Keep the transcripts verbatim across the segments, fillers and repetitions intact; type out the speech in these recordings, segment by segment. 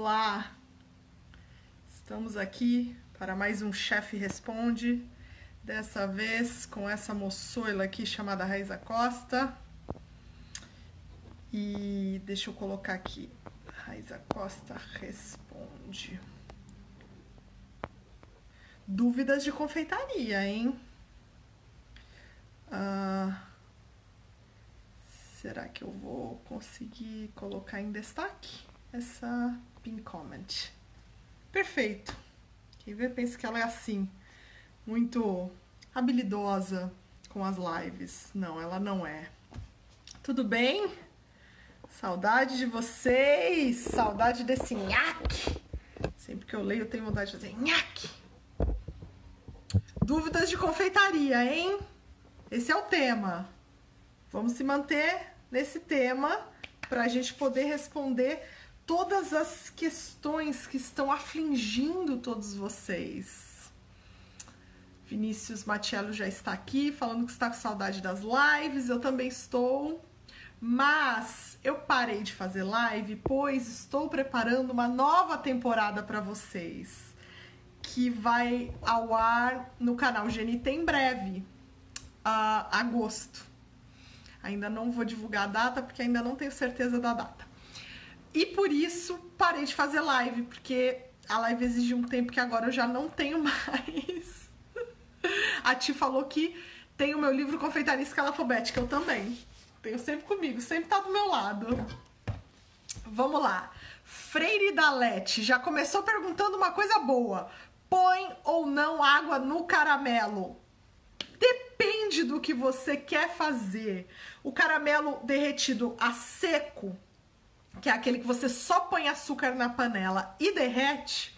Olá! Estamos aqui para mais um Chef Responde, dessa vez com essa moçoila aqui chamada Raíza Costa. E deixa eu colocar aqui, Raíza Costa Responde. Dúvidas de confeitaria, hein? Ah, será que eu vou conseguir colocar em destaque essa pin comment? Perfeito. Quem vê pensa que ela é assim, muito habilidosa com as lives. Não, ela não é. Tudo bem? Saudade de vocês, saudade desse nhaque. Sempre que eu leio eu tenho vontade de fazer nhaque. Dúvidas de confeitaria, hein? Esse é o tema. Vamos se manter nesse tema para a gente poder responder todas as questões que estão afligindo todos vocês. Vinícius Matiello já está aqui, falando que está com saudade das lives. Eu também estou. Mas eu parei de fazer live, pois estou preparando uma nova temporada para vocês, que vai ao ar no canal G N T em breve, uh, agosto. Ainda não vou divulgar a data, porque ainda não tenho certeza da data. E por isso parei de fazer live, porque a live exigiu um tempo que agora eu já não tenho mais. A Ti falou que tem o meu livro Confeitaria Escalafobética, eu também. Tenho sempre comigo, sempre tá do meu lado. Vamos lá. Freire Dalete já começou perguntando uma coisa boa. Põe ou não água no caramelo? Depende do que você quer fazer. O caramelo derretido a seco, que é aquele que você só põe açúcar na panela e derrete,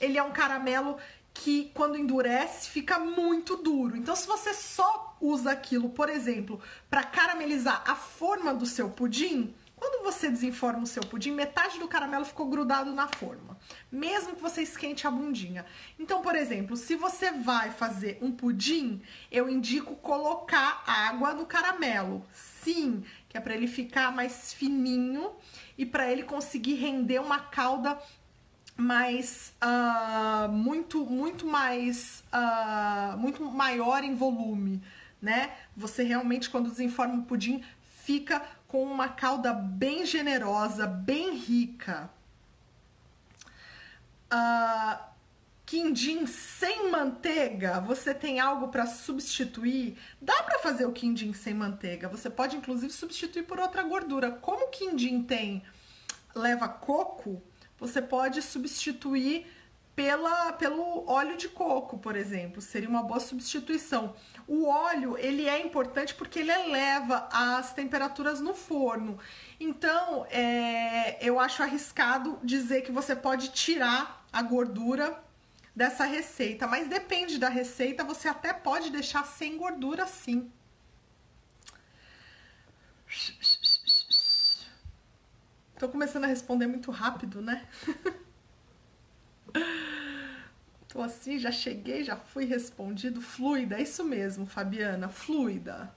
ele é um caramelo que, quando endurece, fica muito duro. Então, se você só usa aquilo, por exemplo, para caramelizar a forma do seu pudim, quando você desenforma o seu pudim, metade do caramelo ficou grudado na forma, mesmo que você esquente a bundinha. Então, por exemplo, se você vai fazer um pudim, eu indico colocar água no caramelo. Sim, que é para ele ficar mais fininho e para ele conseguir render uma calda mais uh, muito muito mais uh, muito maior em volume, né? Você realmente, quando desenforma o pudim, fica com uma calda bem generosa, bem rica. Uh, quindim sem manteiga, você tem algo para substituir? Dá para fazer o quindim sem manteiga. Você pode inclusive substituir por outra gordura. Como o quindim tem leva coco, você pode substituir pela, pelo óleo de coco, por exemplo. Seria uma boa substituição. O óleo, ele é importante porque ele eleva as temperaturas no forno. Então, é, eu acho arriscado dizer que você pode tirar a gordura dessa receita. Mas depende da receita, você até pode deixar sem gordura, sim. Tô começando a responder muito rápido, né? Tô assim, já cheguei, já fui respondido. Fluida, é isso mesmo, Fabiana, fluida.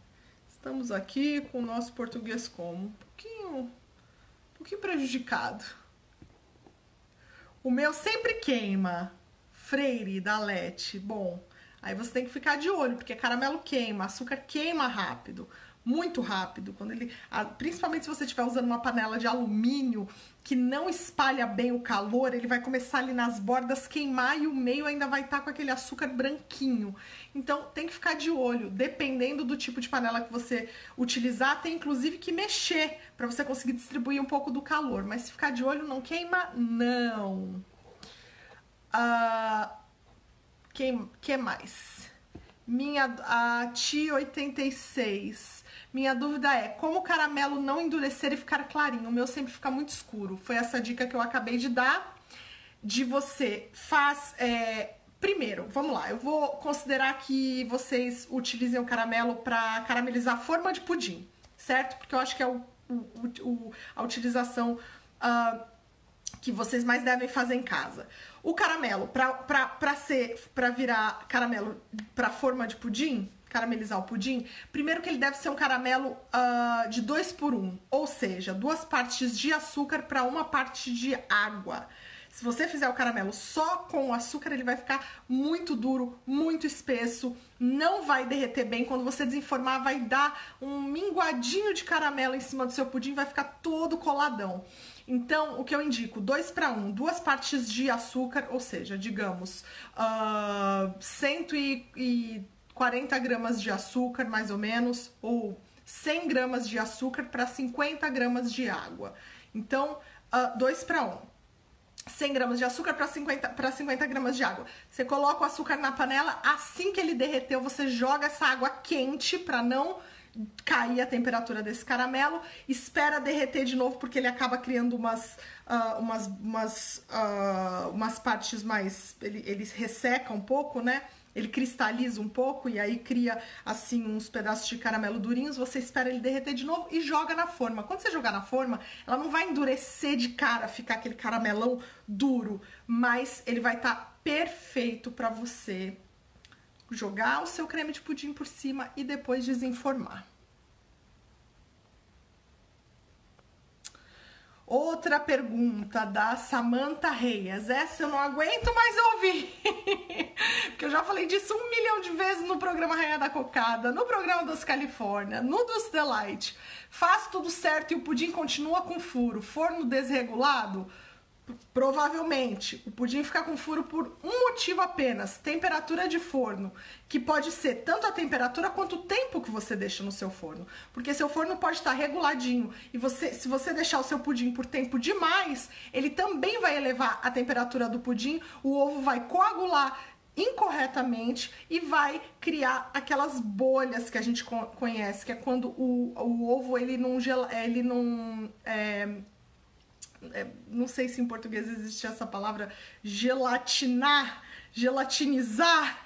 Estamos aqui com o nosso português como? Um pouquinho, um pouquinho prejudicado. O meu sempre queima. Freire Dalete. Bom, aí você tem que ficar de olho, porque caramelo queima, açúcar queima rápido. Muito rápido, quando ele, principalmente se você estiver usando uma panela de alumínio que não espalha bem o calor, ele vai começar ali nas bordas queimar e o meio ainda vai estar com aquele açúcar branquinho. Então tem que ficar de olho, dependendo do tipo de panela que você utilizar, tem inclusive que mexer para você conseguir distribuir um pouco do calor, mas se ficar de olho não queima, não. Ah, que, que mais? Minha, a T oitenta e seis... Minha dúvida é, como o caramelo não endurecer e ficar clarinho? O meu sempre fica muito escuro. Foi essa dica que eu acabei de dar. De você faz... É, primeiro, vamos lá. Eu vou considerar que vocês utilizem o caramelo para caramelizar a forma de pudim, certo? Porque eu acho que é o, o, o, a utilização uh, que vocês mais devem fazer em casa. O caramelo, para virar caramelo para forma de pudim... caramelizar o pudim, primeiro que ele deve ser um caramelo uh, de dois por um, ou seja, duas partes de açúcar para uma parte de água. Se você fizer o caramelo só com o açúcar, ele vai ficar muito duro, muito espesso, não vai derreter bem. Quando você desenformar, vai dar um minguadinho de caramelo em cima do seu pudim, vai ficar todo coladão. Então, o que eu indico, dois para um, duas partes de açúcar, ou seja, digamos, uh, cento e quarenta gramas de açúcar, mais ou menos, ou cem gramas de açúcar para cinquenta gramas de água. Então, uh, dois para um. cem gramas de açúcar para cinquenta gramas de água. Você coloca o açúcar na panela, assim que ele derreteu, você joga essa água quente para não cair a temperatura desse caramelo, espera derreter de novo, porque ele acaba criando umas, uh, umas, umas, uh, umas partes mais... Ele, ele resseca um pouco, né? Ele cristaliza um pouco e aí cria, assim, uns pedaços de caramelo durinhos. Você espera ele derreter de novo e joga na forma. Quando você jogar na forma, ela não vai endurecer de cara, ficar aquele caramelão duro, mas ele vai estar perfeito para você jogar o seu creme de pudim por cima e depois desenformar. Outra pergunta da Samantha Reyes. Essa eu não aguento mais ouvir. Porque eu já falei disso um milhão de vezes no programa Rainha da Cocada, no programa Doce Califórnia, no Dulce Delight. Faz tudo certo e o pudim continua com furo. Forno desregulado? Provavelmente. O pudim fica com furo por um motivo apenas. Temperatura de forno. Que pode ser tanto a temperatura quanto o tempo que você deixa no seu forno. Porque seu forno pode estar reguladinho. E você, se você deixar o seu pudim por tempo demais, ele também vai elevar a temperatura do pudim. O ovo vai coagular incorretamente e vai criar aquelas bolhas que a gente conhece. Que é quando o, o ovo ele não... Gela, ele não é, não sei se em português existe essa palavra, gelatinar, gelatinizar,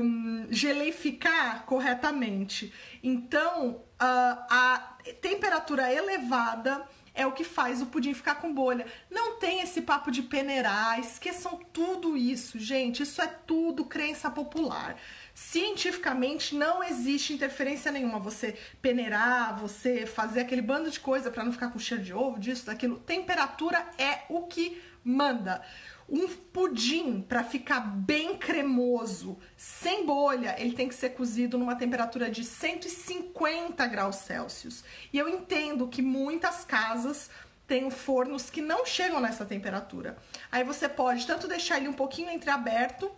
um, geleificar corretamente. Então, uh, a temperatura elevada é o que faz o pudim ficar com bolha. Não tem esse papo de peneirar, esqueçam tudo isso, gente. Isso é tudo crença popular. Cientificamente não existe interferência nenhuma. Você peneirar, você fazer aquele bando de coisa para não ficar com cheiro de ovo, disso, daquilo. Temperatura é o que manda. Um pudim, para ficar bem cremoso, sem bolha, ele tem que ser cozido numa temperatura de cento e cinquenta graus Celsius. E eu entendo que muitas casas tem fornos que não chegam nessa temperatura. Aí você pode tanto deixar ele um pouquinho entreaberto,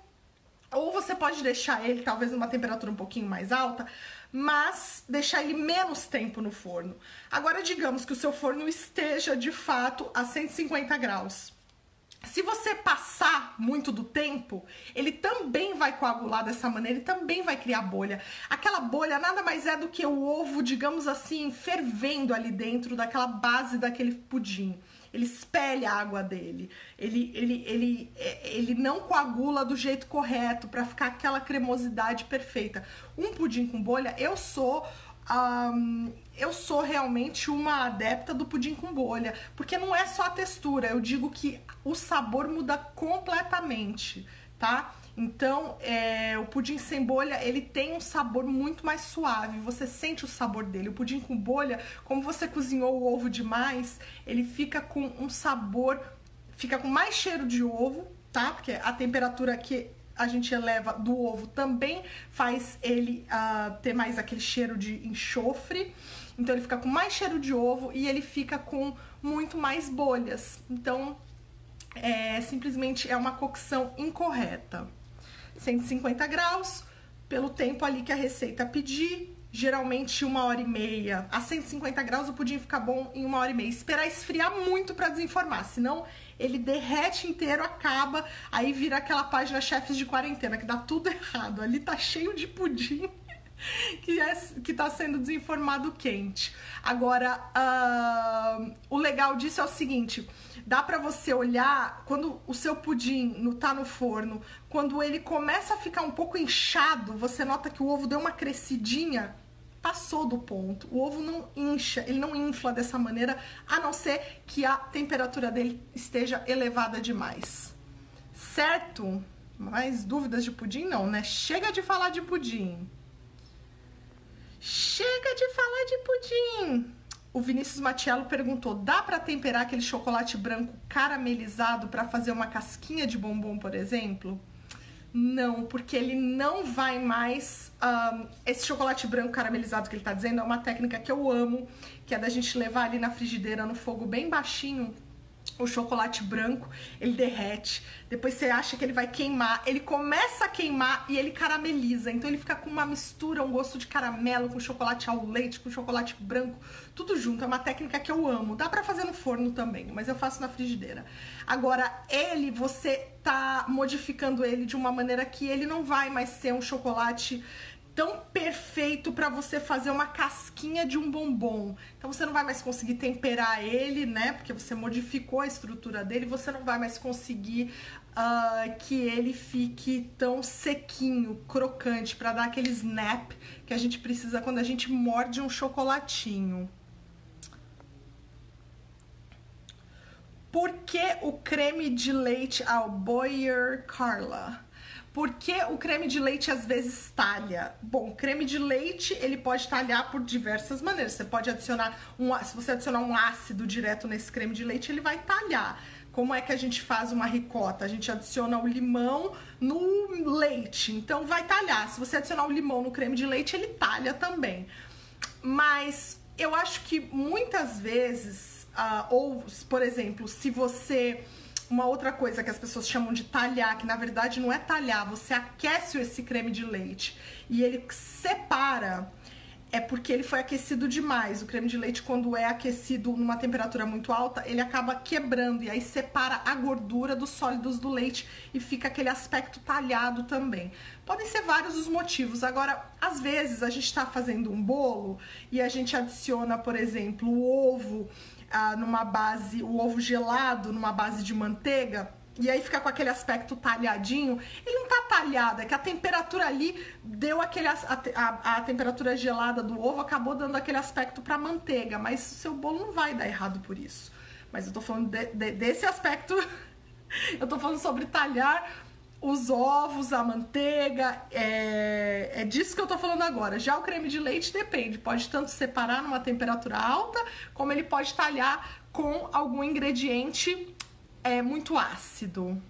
ou você pode deixar ele, talvez, numa temperatura um pouquinho mais alta, mas deixar ele menos tempo no forno. Agora, digamos que o seu forno esteja, de fato, a cento e cinquenta graus. Se você passar muito do tempo, ele também vai coagular dessa maneira, ele também vai criar bolha. Aquela bolha nada mais é do que o ovo, digamos assim, fervendo ali dentro daquela base daquele pudim. Ele espelha a água dele, ele, ele, ele, ele não coagula do jeito correto para ficar aquela cremosidade perfeita. Um pudim com bolha, eu sou, um, eu sou realmente uma adepta do pudim com bolha, porque não é só a textura, eu digo que o sabor muda completamente, tá? Então, é, o pudim sem bolha, ele tem um sabor muito mais suave, você sente o sabor dele. O pudim com bolha, como você cozinhou o ovo demais, ele fica com um sabor, fica com mais cheiro de ovo, tá? Porque a temperatura que a gente eleva do ovo também faz ele uh, ter mais aquele cheiro de enxofre. Então, ele fica com mais cheiro de ovo e ele fica com muito mais bolhas. Então, é, simplesmente é uma cocção incorreta. cento e cinquenta graus, pelo tempo ali que a receita pedir, geralmente uma hora e meia. A cento e cinquenta graus o pudim fica bom em uma hora e meia. Esperar esfriar muito para desenformar, senão ele derrete inteiro, acaba, aí vira aquela página chefes de quarentena, que dá tudo errado. Ali tá cheio de pudim que, é, que tá sendo desenformado quente. Agora, uh, o legal disso é o seguinte, dá pra você olhar quando o seu pudim no, tá no forno, quando ele começa a ficar um pouco inchado, você nota que o ovo deu uma crescidinha, passou do ponto. O ovo não incha, ele não infla dessa maneira, a não ser que a temperatura dele esteja elevada demais. Certo? Mais dúvidas de pudim não, né? Chega de falar de pudim. Chega de falar de pudim! O Vinícius Matiello perguntou, dá para temperar aquele chocolate branco caramelizado para fazer uma casquinha de bombom, por exemplo? Não, porque ele não vai mais... Um, esse chocolate branco caramelizado que ele tá dizendo é uma técnica que eu amo, que é da gente levar ali na frigideira, no fogo bem baixinho, o chocolate branco, ele derrete, depois você acha que ele vai queimar, ele começa a queimar e ele carameliza, então ele fica com uma mistura, um gosto de caramelo, com chocolate ao leite, com chocolate branco, tudo junto, é uma técnica que eu amo, dá pra fazer no forno também, mas eu faço na frigideira. Agora, ele, você tá modificando ele de uma maneira que ele não vai mais ser um chocolate tão perfeito para você fazer uma casquinha de um bombom. Então você não vai mais conseguir temperar ele, né? Porque você modificou a estrutura dele, você não vai mais conseguir uh, que ele fique tão sequinho, crocante, para dar aquele snap que a gente precisa quando a gente morde um chocolatinho. Por que o creme de leite ao Boyer, Carla? Por que o creme de leite às vezes talha? Bom, creme de leite, ele pode talhar por diversas maneiras. Você pode adicionar, um, se você adicionar um ácido direto nesse creme de leite, ele vai talhar. Como é que a gente faz uma ricota? A gente adiciona o limão no leite, então vai talhar. Se você adicionar o limão no creme de leite, ele talha também. Mas eu acho que muitas vezes, uh, ou por exemplo, se você... Uma outra coisa que as pessoas chamam de talhar, que na verdade não é talhar, você aquece esse creme de leite e ele separa, é porque ele foi aquecido demais. O creme de leite, quando é aquecido numa temperatura muito alta, ele acaba quebrando e aí separa a gordura dos sólidos do leite e fica aquele aspecto talhado também. Podem ser vários os motivos. Agora, às vezes a gente está fazendo um bolo e a gente adiciona, por exemplo, o ovo... Ah, numa base, o ovo gelado numa base de manteiga, e aí fica com aquele aspecto talhadinho. Ele não tá talhado, é que a temperatura ali deu aquele, a, a, a temperatura gelada do ovo acabou dando aquele aspecto pra manteiga, mas o seu bolo não vai dar errado por isso. Mas eu tô falando de, de, desse aspecto eu tô falando sobre talhar os ovos, a manteiga, é, é disso que eu tô falando agora. Já o creme de leite depende, pode tanto separar numa temperatura alta, como ele pode talhar com algum ingrediente é, muito ácido.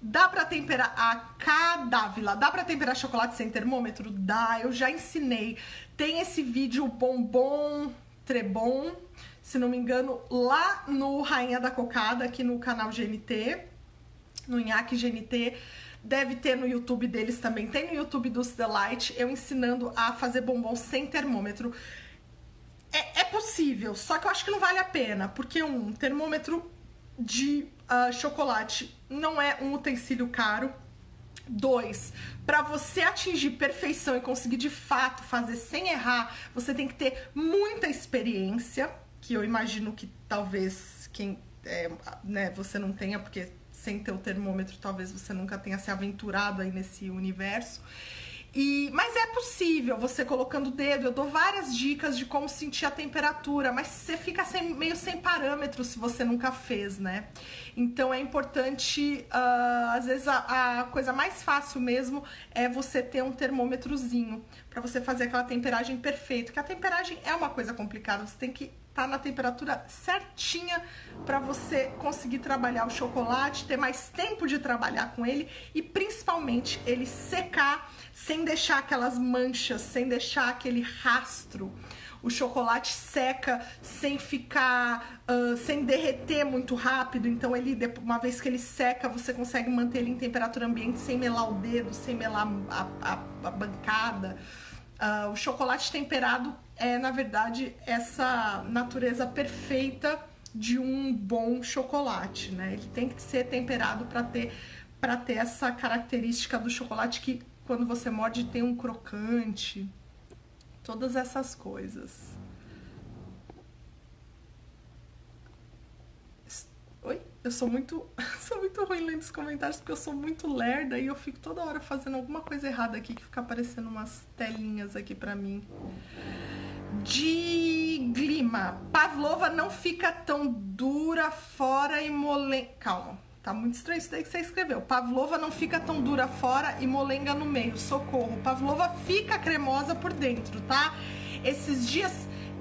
Dá pra temperar a cadávila? Dá pra temperar chocolate sem termômetro? Dá, eu já ensinei. Tem esse vídeo bombom, trebom, se não me engano, lá no Rainha da Cocada, aqui no canal G N T, no Nhac G N T, deve ter no YouTube deles também, tem no YouTube Dulce Delight, eu ensinando a fazer bombom sem termômetro. É, é possível, só que eu acho que não vale a pena, porque um termômetro de uh, chocolate não é um utensílio caro. Dois, para você atingir perfeição e conseguir de fato fazer sem errar, você tem que ter muita experiência, que eu imagino que talvez quem é, né, você não tenha, porque sem ter o termômetro talvez você nunca tenha se aventurado aí nesse universo. E, mas é possível, você colocando o dedo, eu dou várias dicas de como sentir a temperatura, mas você fica sem, meio sem parâmetros se você nunca fez, né? Então é importante, uh, às vezes a, a coisa mais fácil mesmo é você ter um termômetrozinho para você fazer aquela temperagem perfeita, porque a temperagem é uma coisa complicada, você tem que estar na temperatura certinha para você conseguir trabalhar o chocolate, ter mais tempo de trabalhar com ele e principalmente ele secar sem deixar aquelas manchas, sem deixar aquele rastro. O chocolate seca sem ficar, uh, sem derreter muito rápido, então ele, uma vez que ele seca, você consegue manter ele em temperatura ambiente sem melar o dedo, sem melar a, a, a bancada. Uh, o chocolate temperado é, na verdade, essa natureza perfeita de um bom chocolate, né? Ele tem que ser temperado para ter, para ter essa característica do chocolate que, quando você morde, tem um crocante. Todas essas coisas. Oi? Eu sou muito, sou muito ruim lendo os comentários, porque eu sou muito lerda e eu fico toda hora fazendo alguma coisa errada aqui, que fica aparecendo umas telinhas aqui pra mim. De glima. Pavlova não fica tão dura fora e molen... Calma. Tá muito estranho isso daí que você escreveu. Pavlova não fica tão dura fora e molenga no meio. Socorro. Pavlova fica cremosa por dentro, tá? Esses dias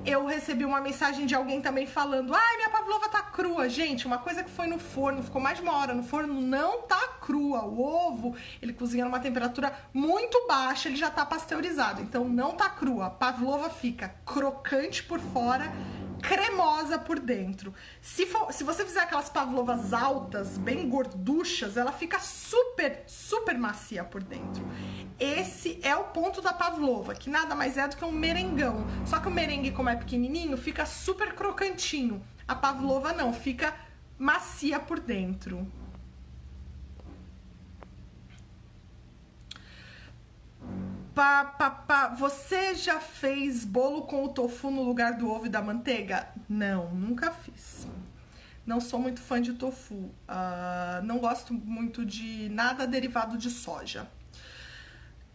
eu recebi uma mensagem de alguém também falando: ai, minha pavlova tá crua. Gente, uma coisa que foi no forno, ficou mais de uma hora no forno, não tá crua. O ovo, ele cozinha numa temperatura muito baixa, ele já tá pasteurizado. Então não tá crua. Pavlova fica crocante por fora, cremosa por dentro. Se, for, se você fizer aquelas pavlovas altas, bem gorduchas, ela fica super, super macia por dentro. Esse é o ponto da pavlova, que nada mais é do que um merengão. Só que o merengue, como é pequenininho, fica super crocantinho. A pavlova não, fica macia por dentro. Pa, pa, pa. Você já fez bolo com o tofu no lugar do ovo e da manteiga? Não, nunca fiz. Não sou muito fã de tofu. Uh, não gosto muito de nada derivado de soja.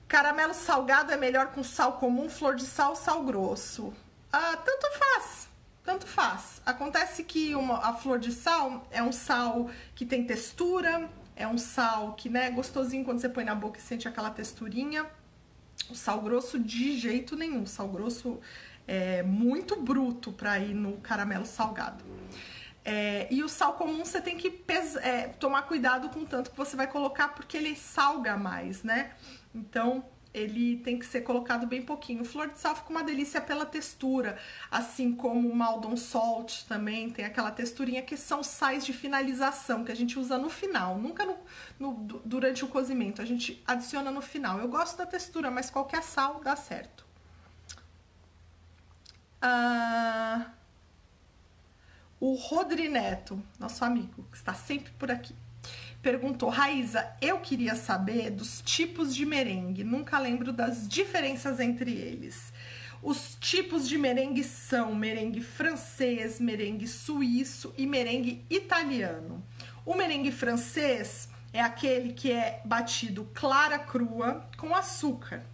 Caramelo salgado é melhor com sal comum, flor de sal, sal grosso? Ah, tanto faz, tanto faz. Acontece que uma, a flor de sal é um sal que tem textura, é um sal que, né, é gostosinho quando você põe na boca e sente aquela texturinha. O sal grosso de jeito nenhum, o sal grosso é muito bruto para ir no caramelo salgado. É, e o sal comum você tem que pesa, é, tomar cuidado com o tanto que você vai colocar, porque ele salga mais, né? Então, ele tem que ser colocado bem pouquinho. O flor de sal fica uma delícia pela textura, assim como o Maldon Salt também tem aquela texturinha, que são sais de finalização, que a gente usa no final, nunca no, no, durante o cozimento, a gente adiciona no final. Eu gosto da textura, mas qualquer sal dá certo. Ah, o Rodri Neto, nosso amigo, que está sempre por aqui, perguntou: Raíza, eu queria saber dos tipos de merengue, nunca lembro das diferenças entre eles. Os tipos de merengue são merengue francês, merengue suíço e merengue italiano. O merengue francês é aquele que é batido clara crua com açúcar,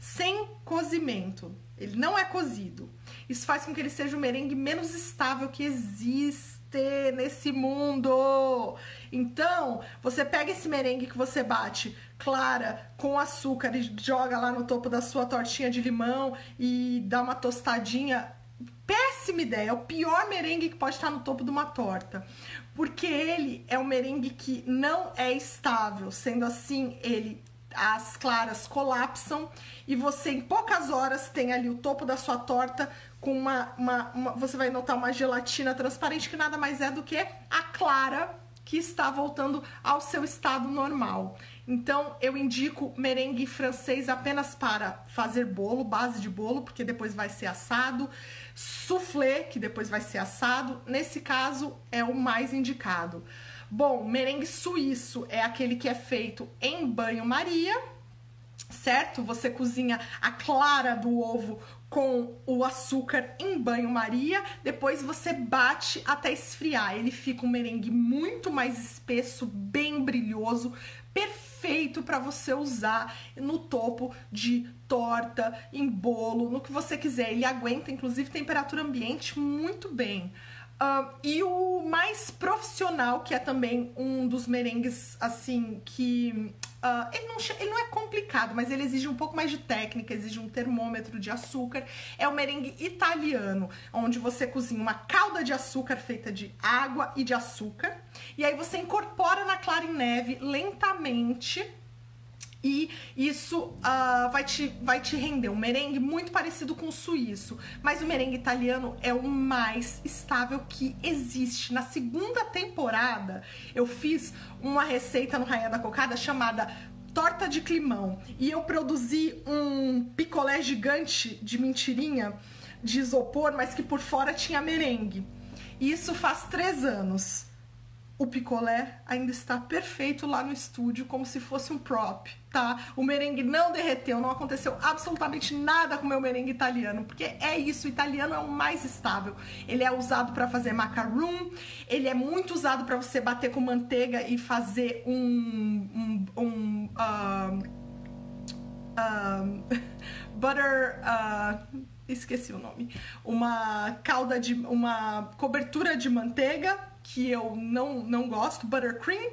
sem cozimento, ele não é cozido. Isso faz com que ele seja o merengue menos estável que existe nesse mundo. Então, você pega esse merengue que você bate clara com açúcar e joga lá no topo da sua tortinha de limão e dá uma tostadinha. Péssima ideia, é o pior merengue que pode estar no topo de uma torta, porque ele é um merengue que não é estável. Sendo assim, ele, as claras colapsam e você em poucas horas tem ali o topo da sua torta com uma, uma, uma... Você vai notar uma gelatina transparente, que nada mais é do que a clara que está voltando ao seu estado normal. Então, eu indico merengue francês apenas para fazer bolo, base de bolo, porque depois vai ser assado. Soufflé, que depois vai ser assado. Nesse caso, é o mais indicado. Bom, merengue suíço é aquele que é feito em banho-maria, certo? Você cozinha a clara do ovo com o açúcar em banho-maria, depois você bate até esfriar. Ele fica um merengue muito mais espesso, bem brilhoso, perfeito para você usar no topo de torta, em bolo, no que você quiser. Ele aguenta, inclusive, temperatura ambiente muito bem. Uh, e o mais profissional, que é também um dos merengues, assim, que... Uh, ele, não, ele não é complicado, mas ele exige um pouco mais de técnica, exige um termômetro de açúcar. É o merengue italiano, onde você cozinha uma calda de açúcar feita de água e de açúcar. E aí você incorpora na clara em neve lentamente... E isso uh, vai, te, vai te render um merengue muito parecido com o suíço. Mas o merengue italiano é o mais estável que existe. Na segunda temporada, eu fiz uma receita no Rainha da Cocada chamada Torta de Climão. E eu produzi um picolé gigante de mentirinha, de isopor, mas que por fora tinha merengue. E isso faz três anos. O picolé ainda está perfeito lá no estúdio, como se fosse um prop, tá? O merengue não derreteu, não aconteceu absolutamente nada com o meu merengue italiano, porque é isso, o italiano é o mais estável. Ele é usado para fazer macaroon, ele é muito usado para você bater com manteiga e fazer um... um, um uh, uh, butter... Uh, esqueci o nome. Uma calda de... uma cobertura de manteiga, que eu não, não gosto, buttercream,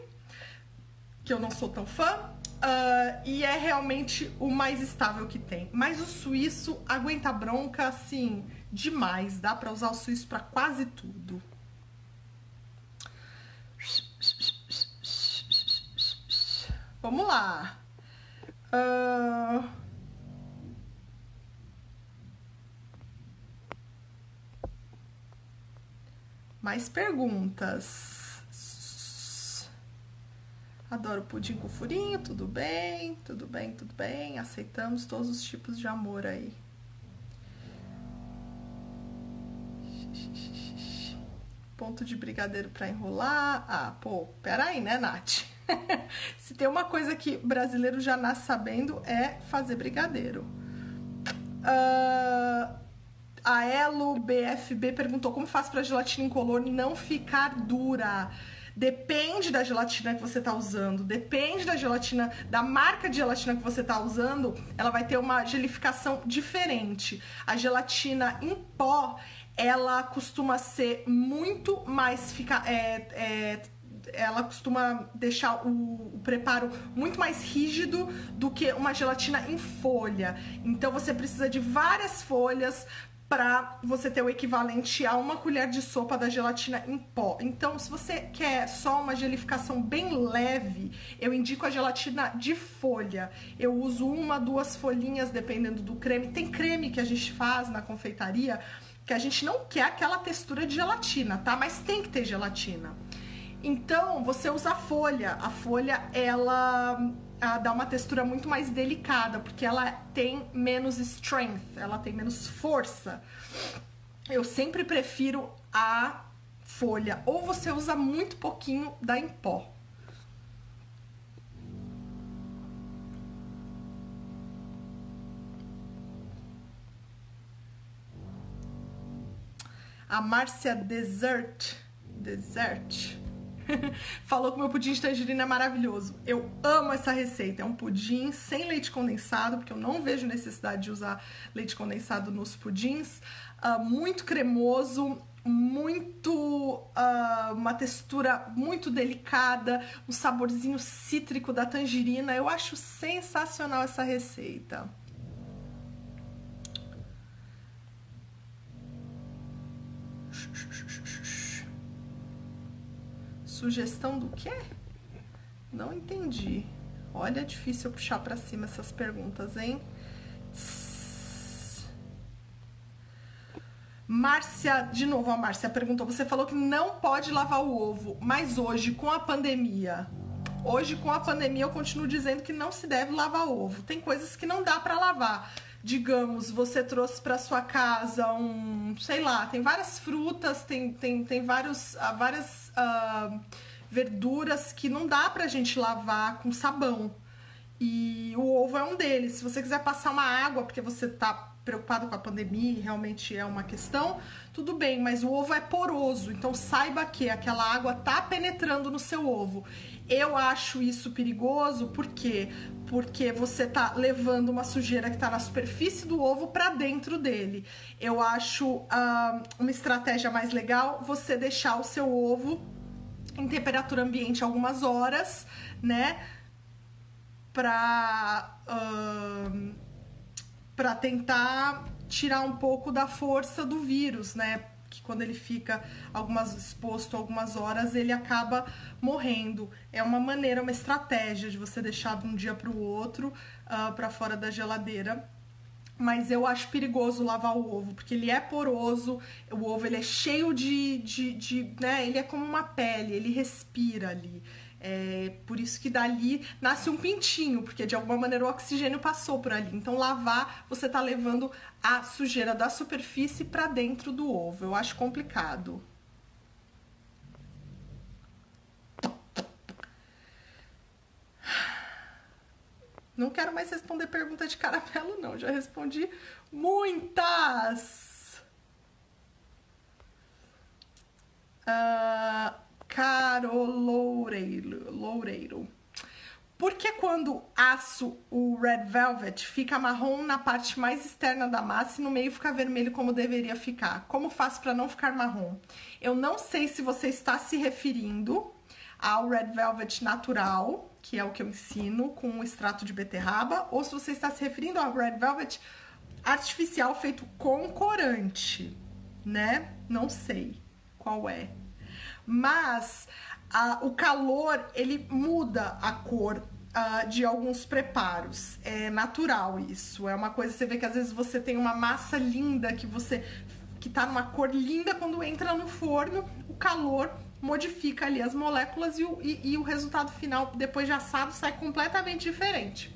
que eu não sou tão fã, uh, e é realmente o mais estável que tem. Mas o suíço aguenta bronca, assim, demais. Dá pra usar o suíço pra quase tudo. Vamos lá. Uh... Mais perguntas. Adoro pudim com furinho, tudo bem, tudo bem, tudo bem. Aceitamos todos os tipos de amor aí. Ponto de brigadeiro pra enrolar. Ah, pô, peraí, né, Nath? Se tem uma coisa que brasileiro já nasce sabendo é fazer brigadeiro. Ahn... Uh... A Elo B F B perguntou como faço para a gelatina incolor não ficar dura. Depende da gelatina que você tá usando, depende da gelatina, da marca de gelatina que você tá usando, ela vai ter uma gelificação diferente. A gelatina em pó, ela costuma ser muito mais... Fica, é, é, ela costuma deixar o, o preparo muito mais rígido do que uma gelatina em folha. Então você precisa de várias folhas para você ter o equivalente a uma colher de sopa da gelatina em pó. Então, se você quer só uma gelificação bem leve, eu indico a gelatina de folha. Eu uso uma, duas folhinhas, dependendo do creme. Tem creme que a gente faz na confeitaria que a gente não quer aquela textura de gelatina, tá? Mas tem que ter gelatina. Então, você usa a folha. A folha, ela... Ela dá uma textura muito mais delicada, porque ela tem menos strength, ela tem menos força. Eu sempre prefiro a folha, ou você usa muito pouquinho da em pó. A Márcia Desert, Desert... falou que meu pudim de tangerina é maravilhoso. Eu amo essa receita. É um pudim sem leite condensado, porque eu não vejo necessidade de usar leite condensado nos pudins. Uh, muito cremoso, muito uh, uma textura muito delicada, um saborzinho cítrico da tangerina. Eu acho sensacional essa receita. Sugestão do quê? Não entendi. Olha, é difícil eu puxar pra cima essas perguntas, hein? Tss. Márcia, de novo a Márcia perguntou, você falou que não pode lavar o ovo, mas hoje, com a pandemia... Hoje, com a pandemia, eu continuo dizendo que não se deve lavar o ovo. Tem coisas que não dá pra lavar. Digamos, você trouxe para sua casa um, sei lá, tem várias frutas, tem, tem, tem vários, várias uh, verduras que não dá pra gente lavar com sabão. E o ovo é um deles. Se você quiser passar uma água, porque você tá preocupado com a pandemia e realmente é uma questão, tudo bem, mas o ovo é poroso, então saiba que aquela água tá penetrando no seu ovo. Eu acho isso perigoso, por quê? Porque você tá levando uma sujeira que tá na superfície do ovo pra dentro dele. Eu acho uh, uma estratégia mais legal você deixar o seu ovo em temperatura ambiente algumas horas, né? Pra, uh, pra tentar tirar um pouco da força do vírus, né? Que quando ele fica algumas, exposto algumas horas, ele acaba morrendo. É uma maneira, uma estratégia de você deixar de um dia para o outro, uh, para fora da geladeira. Mas eu acho perigoso lavar o ovo, porque ele é poroso, o ovo ele é cheio de... de, de né? Ele é como uma pele, ele respira ali. É por isso que dali nasce um pintinho, porque de alguma maneira o oxigênio passou por ali. Então lavar, você tá levando a sujeira da superfície para dentro do ovo. Eu acho complicado. Não quero mais responder pergunta de caramelo, não. Já respondi muitas! Ah... Uh... Caro Loureiro, Loureiro. Porque quando asso o red velvet, fica marrom na parte mais externa da massa e no meio fica vermelho como deveria ficar. Como faço para não ficar marrom? Eu não sei se você está se referindo ao red velvet natural, que é o que eu ensino, com o extrato de beterraba, ou se você está se referindo ao red velvet artificial feito com corante, né? Não sei qual é. Mas... Ah, o calor, ele muda a cor ah, de alguns preparos, é natural isso, é uma coisa, você vê que às vezes você tem uma massa linda, que você, que tá numa cor linda, quando entra no forno, o calor modifica ali as moléculas e o, e, e o resultado final, depois de assado, sai completamente diferente.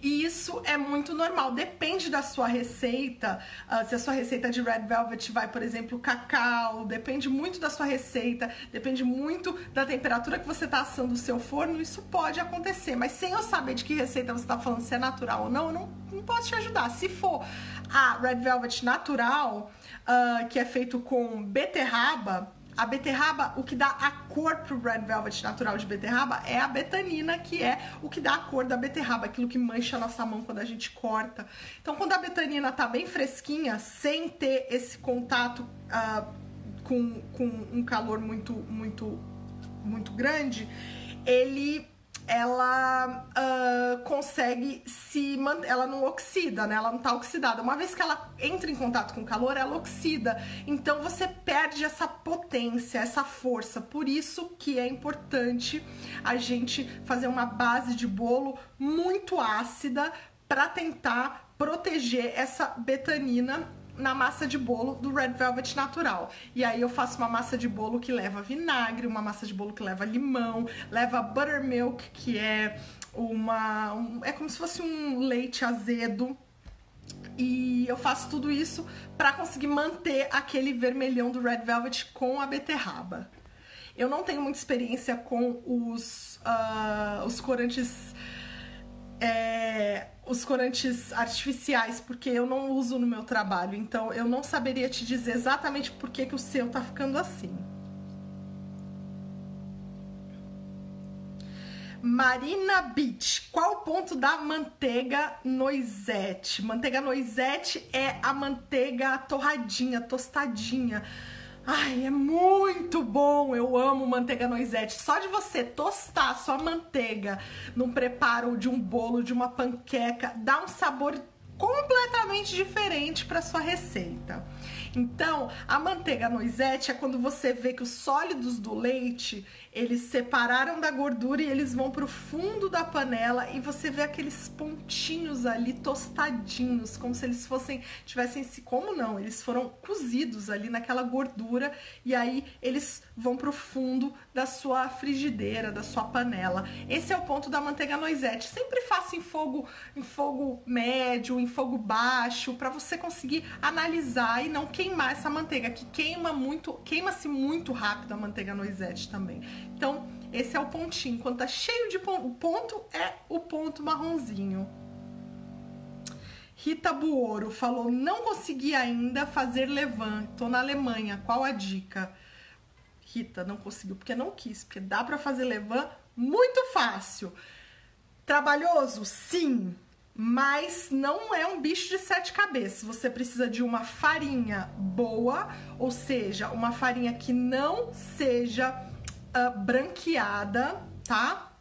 E isso é muito normal, depende da sua receita, uh, se a sua receita de red velvet vai, por exemplo, cacau, depende muito da sua receita, depende muito da temperatura que você está assando o seu forno, isso pode acontecer, mas sem eu saber de que receita você está falando, se é natural ou não, eu não, não posso te ajudar. Se for a red velvet natural, uh, que é feito com beterraba, a beterraba, o que dá a cor pro red velvet natural de beterraba é a betanina, que é o que dá a cor da beterraba, aquilo que mancha a nossa mão quando a gente corta. Então, quando a betanina tá bem fresquinha, sem ter esse contato uh, com, com um calor muito, muito, muito grande, ele... ela uh, consegue se manter, ela não oxida, né? Ela não tá oxidada. Uma vez que ela entra em contato com o calor, ela oxida. Então você perde essa potência, essa força. Por isso que é importante a gente fazer uma base de bolo muito ácida para tentar proteger essa betanina na massa de bolo do red velvet natural. E aí eu faço uma massa de bolo que leva vinagre, uma massa de bolo que leva limão, leva buttermilk, que é uma... Um, é como se fosse um leite azedo. E eu faço tudo isso para conseguir manter aquele vermelhão do red velvet com a beterraba. Eu não tenho muita experiência com os, uh, os corantes... É, os corantes artificiais, porque eu não uso no meu trabalho, então eu não saberia te dizer exatamente por que que o seu tá ficando assim. Marina Beach, qual o ponto da manteiga noisette? Manteiga noisette é a manteiga torradinha, tostadinha. Ai, é muito bom, eu amo manteiga noisette. Só de você tostar a sua manteiga num preparo de um bolo, de uma panqueca, dá um sabor completamente diferente para sua receita. Então, a manteiga noisette é quando você vê que os sólidos do leite, eles separaram da gordura e eles vão pro fundo da panela e você vê aqueles pontinhos ali tostadinhos, como se eles fossem, tivessem, como não, eles foram cozidos ali naquela gordura e aí eles vão pro fundo da sua frigideira, da sua panela. Esse é o ponto da manteiga noisette. Sempre faça em fogo, em fogo médio, em fogo baixo, para você conseguir analisar e não queimar essa manteiga, que queima muito, queima-se muito rápido a manteiga noisette também. Então, esse é o pontinho. Quando tá cheio de ponto, o ponto é o ponto marronzinho. Rita Buoro falou, não consegui ainda fazer levain, tô na Alemanha, qual a dica? Rita, não conseguiu porque não quis, porque dá pra fazer levain muito fácil. Trabalhoso? Sim. Mas não é um bicho de sete cabeças. Você precisa de uma farinha boa, ou seja, uma farinha que não seja uh, branqueada, tá?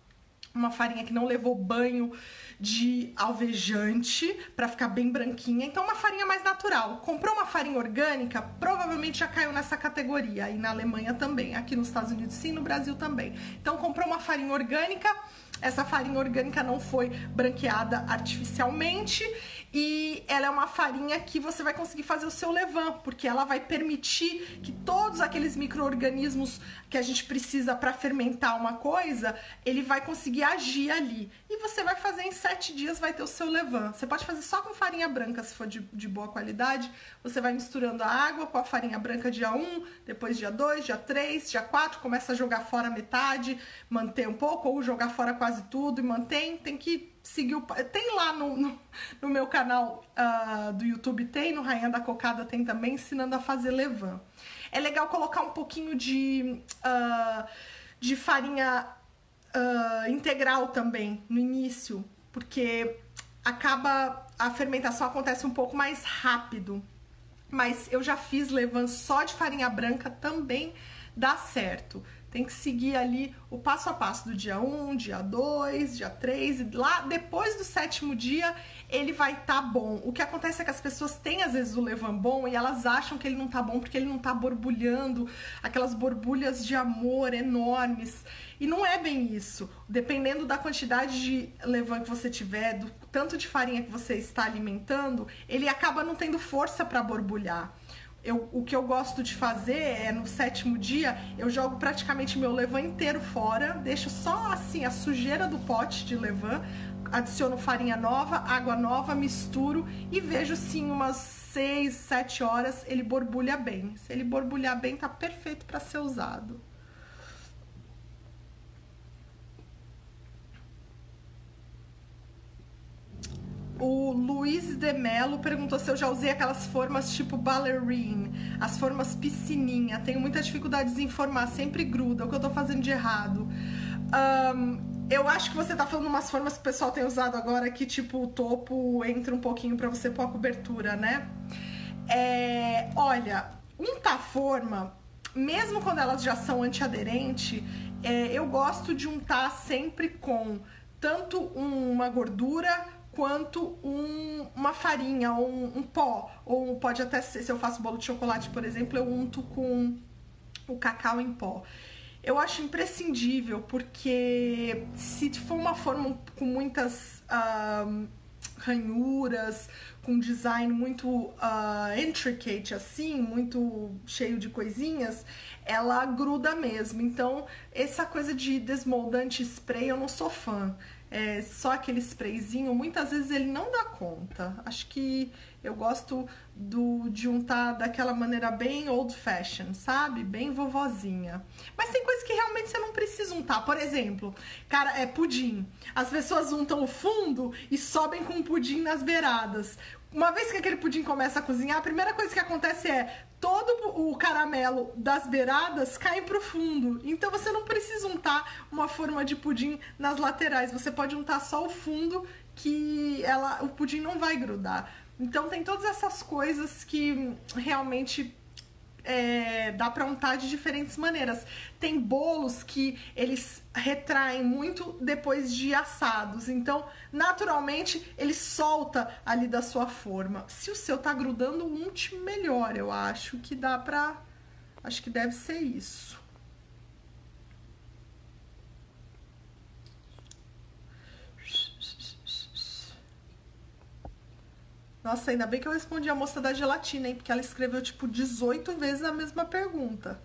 Uma farinha que não levou banho de alvejante para ficar bem branquinha. Então, uma farinha mais natural. Comprou uma farinha orgânica, provavelmente já caiu nessa categoria. E na Alemanha também, aqui nos Estados Unidos sim, no Brasil também. Então, comprou uma farinha orgânica, essa farinha orgânica não foi branqueada artificialmente e ela é uma farinha que você vai conseguir fazer o seu levain, porque ela vai permitir que todos aqueles micro-organismos que a gente precisa para fermentar uma coisa, ele vai conseguir agir ali. E você vai fazer em sete dias, vai ter o seu levain. Você pode fazer só com farinha branca, se for de, de boa qualidade. Você vai misturando a água com a farinha branca dia um, depois dia dois, dia três, dia quatro, começa a jogar fora metade, manter um pouco, ou jogar fora com quase tudo e mantém, tem que seguir o... Tem lá no, no, no meu canal uh, do YouTube, tem, no Rainha da Cocada tem também, ensinando a fazer levain. É legal colocar um pouquinho de, uh, de farinha uh, integral também no início, porque acaba a fermentação acontece um pouco mais rápido. Mas eu já fiz levain só de farinha branca, também dá certo. Tem que seguir ali o passo a passo do dia um, dia dois, dia três, e lá depois do sétimo dia ele vai estar bom. O que acontece é que as pessoas têm às vezes o levain bom e elas acham que ele não tá bom porque ele não tá borbulhando, aquelas borbulhas de amor enormes. E não é bem isso. Dependendo da quantidade de levain que você tiver, do tanto de farinha que você está alimentando, ele acaba não tendo força para borbulhar. Eu, o que eu gosto de fazer é, no sétimo dia, eu jogo praticamente meu levain inteiro fora, deixo só assim a sujeira do pote de levain, adiciono farinha nova, água nova, misturo e vejo sim umas seis, sete horas ele borbulha bem. Se ele borbulhar bem, tá perfeito para ser usado. O Luiz de Mello perguntou se eu já usei aquelas formas tipo ballerine, as formas piscininha. Tenho muita dificuldade em formar, sempre gruda. O que eu tô fazendo de errado? Um, eu acho que você tá falando umas formas que o pessoal tem usado agora, que tipo o topo entra um pouquinho pra você pôr a cobertura, né? É, olha, untar forma, mesmo quando elas já são antiaderente, é, eu gosto de untar sempre com tanto uma gordura quanto um, uma farinha, ou um, um pó, ou pode até ser, se eu faço bolo de chocolate, por exemplo, eu unto com o cacau em pó. Eu acho imprescindível, porque se for uma forma com muitas uh, ranhuras, com um design muito uh, intricate, assim, muito cheio de coisinhas, ela gruda mesmo. Então, essa coisa de desmoldante spray, eu não sou fã. É, só aquele sprayzinho, muitas vezes ele não dá conta. Acho que eu gosto do, de untar daquela maneira bem old fashion, sabe? Bem vovozinha. Mas tem coisa que realmente você não precisa untar. Por exemplo, cara, é pudim. As pessoas untam o fundo e sobem com o pudim nas beiradas. Uma vez que aquele pudim começa a cozinhar, a primeira coisa que acontece é todo o caramelo das beiradas cai pro fundo. Então você não precisa untar uma forma de pudim nas laterais. Você pode untar só o fundo que ela, o pudim não vai grudar. Então tem todas essas coisas que realmente é, dá pra untar de diferentes maneiras. Tem bolos que eles retraem muito depois de assados, então naturalmente ele solta ali da sua forma. Se o seu tá grudando, unte melhor, eu acho que dá pra... acho que deve ser isso. Nossa, ainda bem que eu respondi a moça da gelatina, hein? Porque ela escreveu tipo dezoito vezes a mesma pergunta.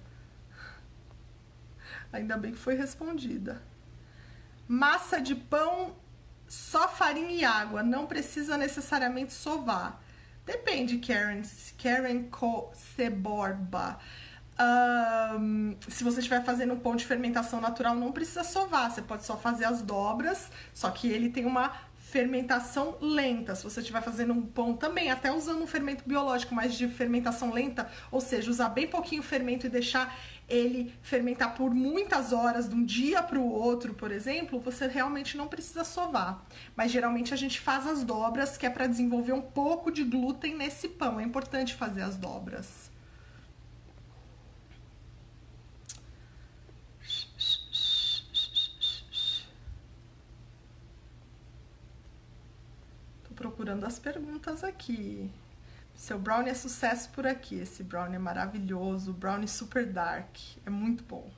Ainda bem que foi respondida. Massa de pão, só farinha e água. Não precisa necessariamente sovar. Depende, Karen. Karen Coceborba. Um, se você estiver fazendo um pão de fermentação natural, não precisa sovar. Você pode só fazer as dobras, só que ele tem uma fermentação lenta. Se você estiver fazendo um pão também, até usando um fermento biológico, mas de fermentação lenta, ou seja, usar bem pouquinho fermento e deixar ele fermentar por muitas horas, de um dia para o outro, por exemplo, você realmente não precisa sovar. Mas geralmente a gente faz as dobras, que é para desenvolver um pouco de glúten nesse pão. É importante fazer as dobras. Procurando as perguntas aqui. Seu brownie é sucesso por aqui. Esse brownie é maravilhoso. Brownie super dark. É muito bom.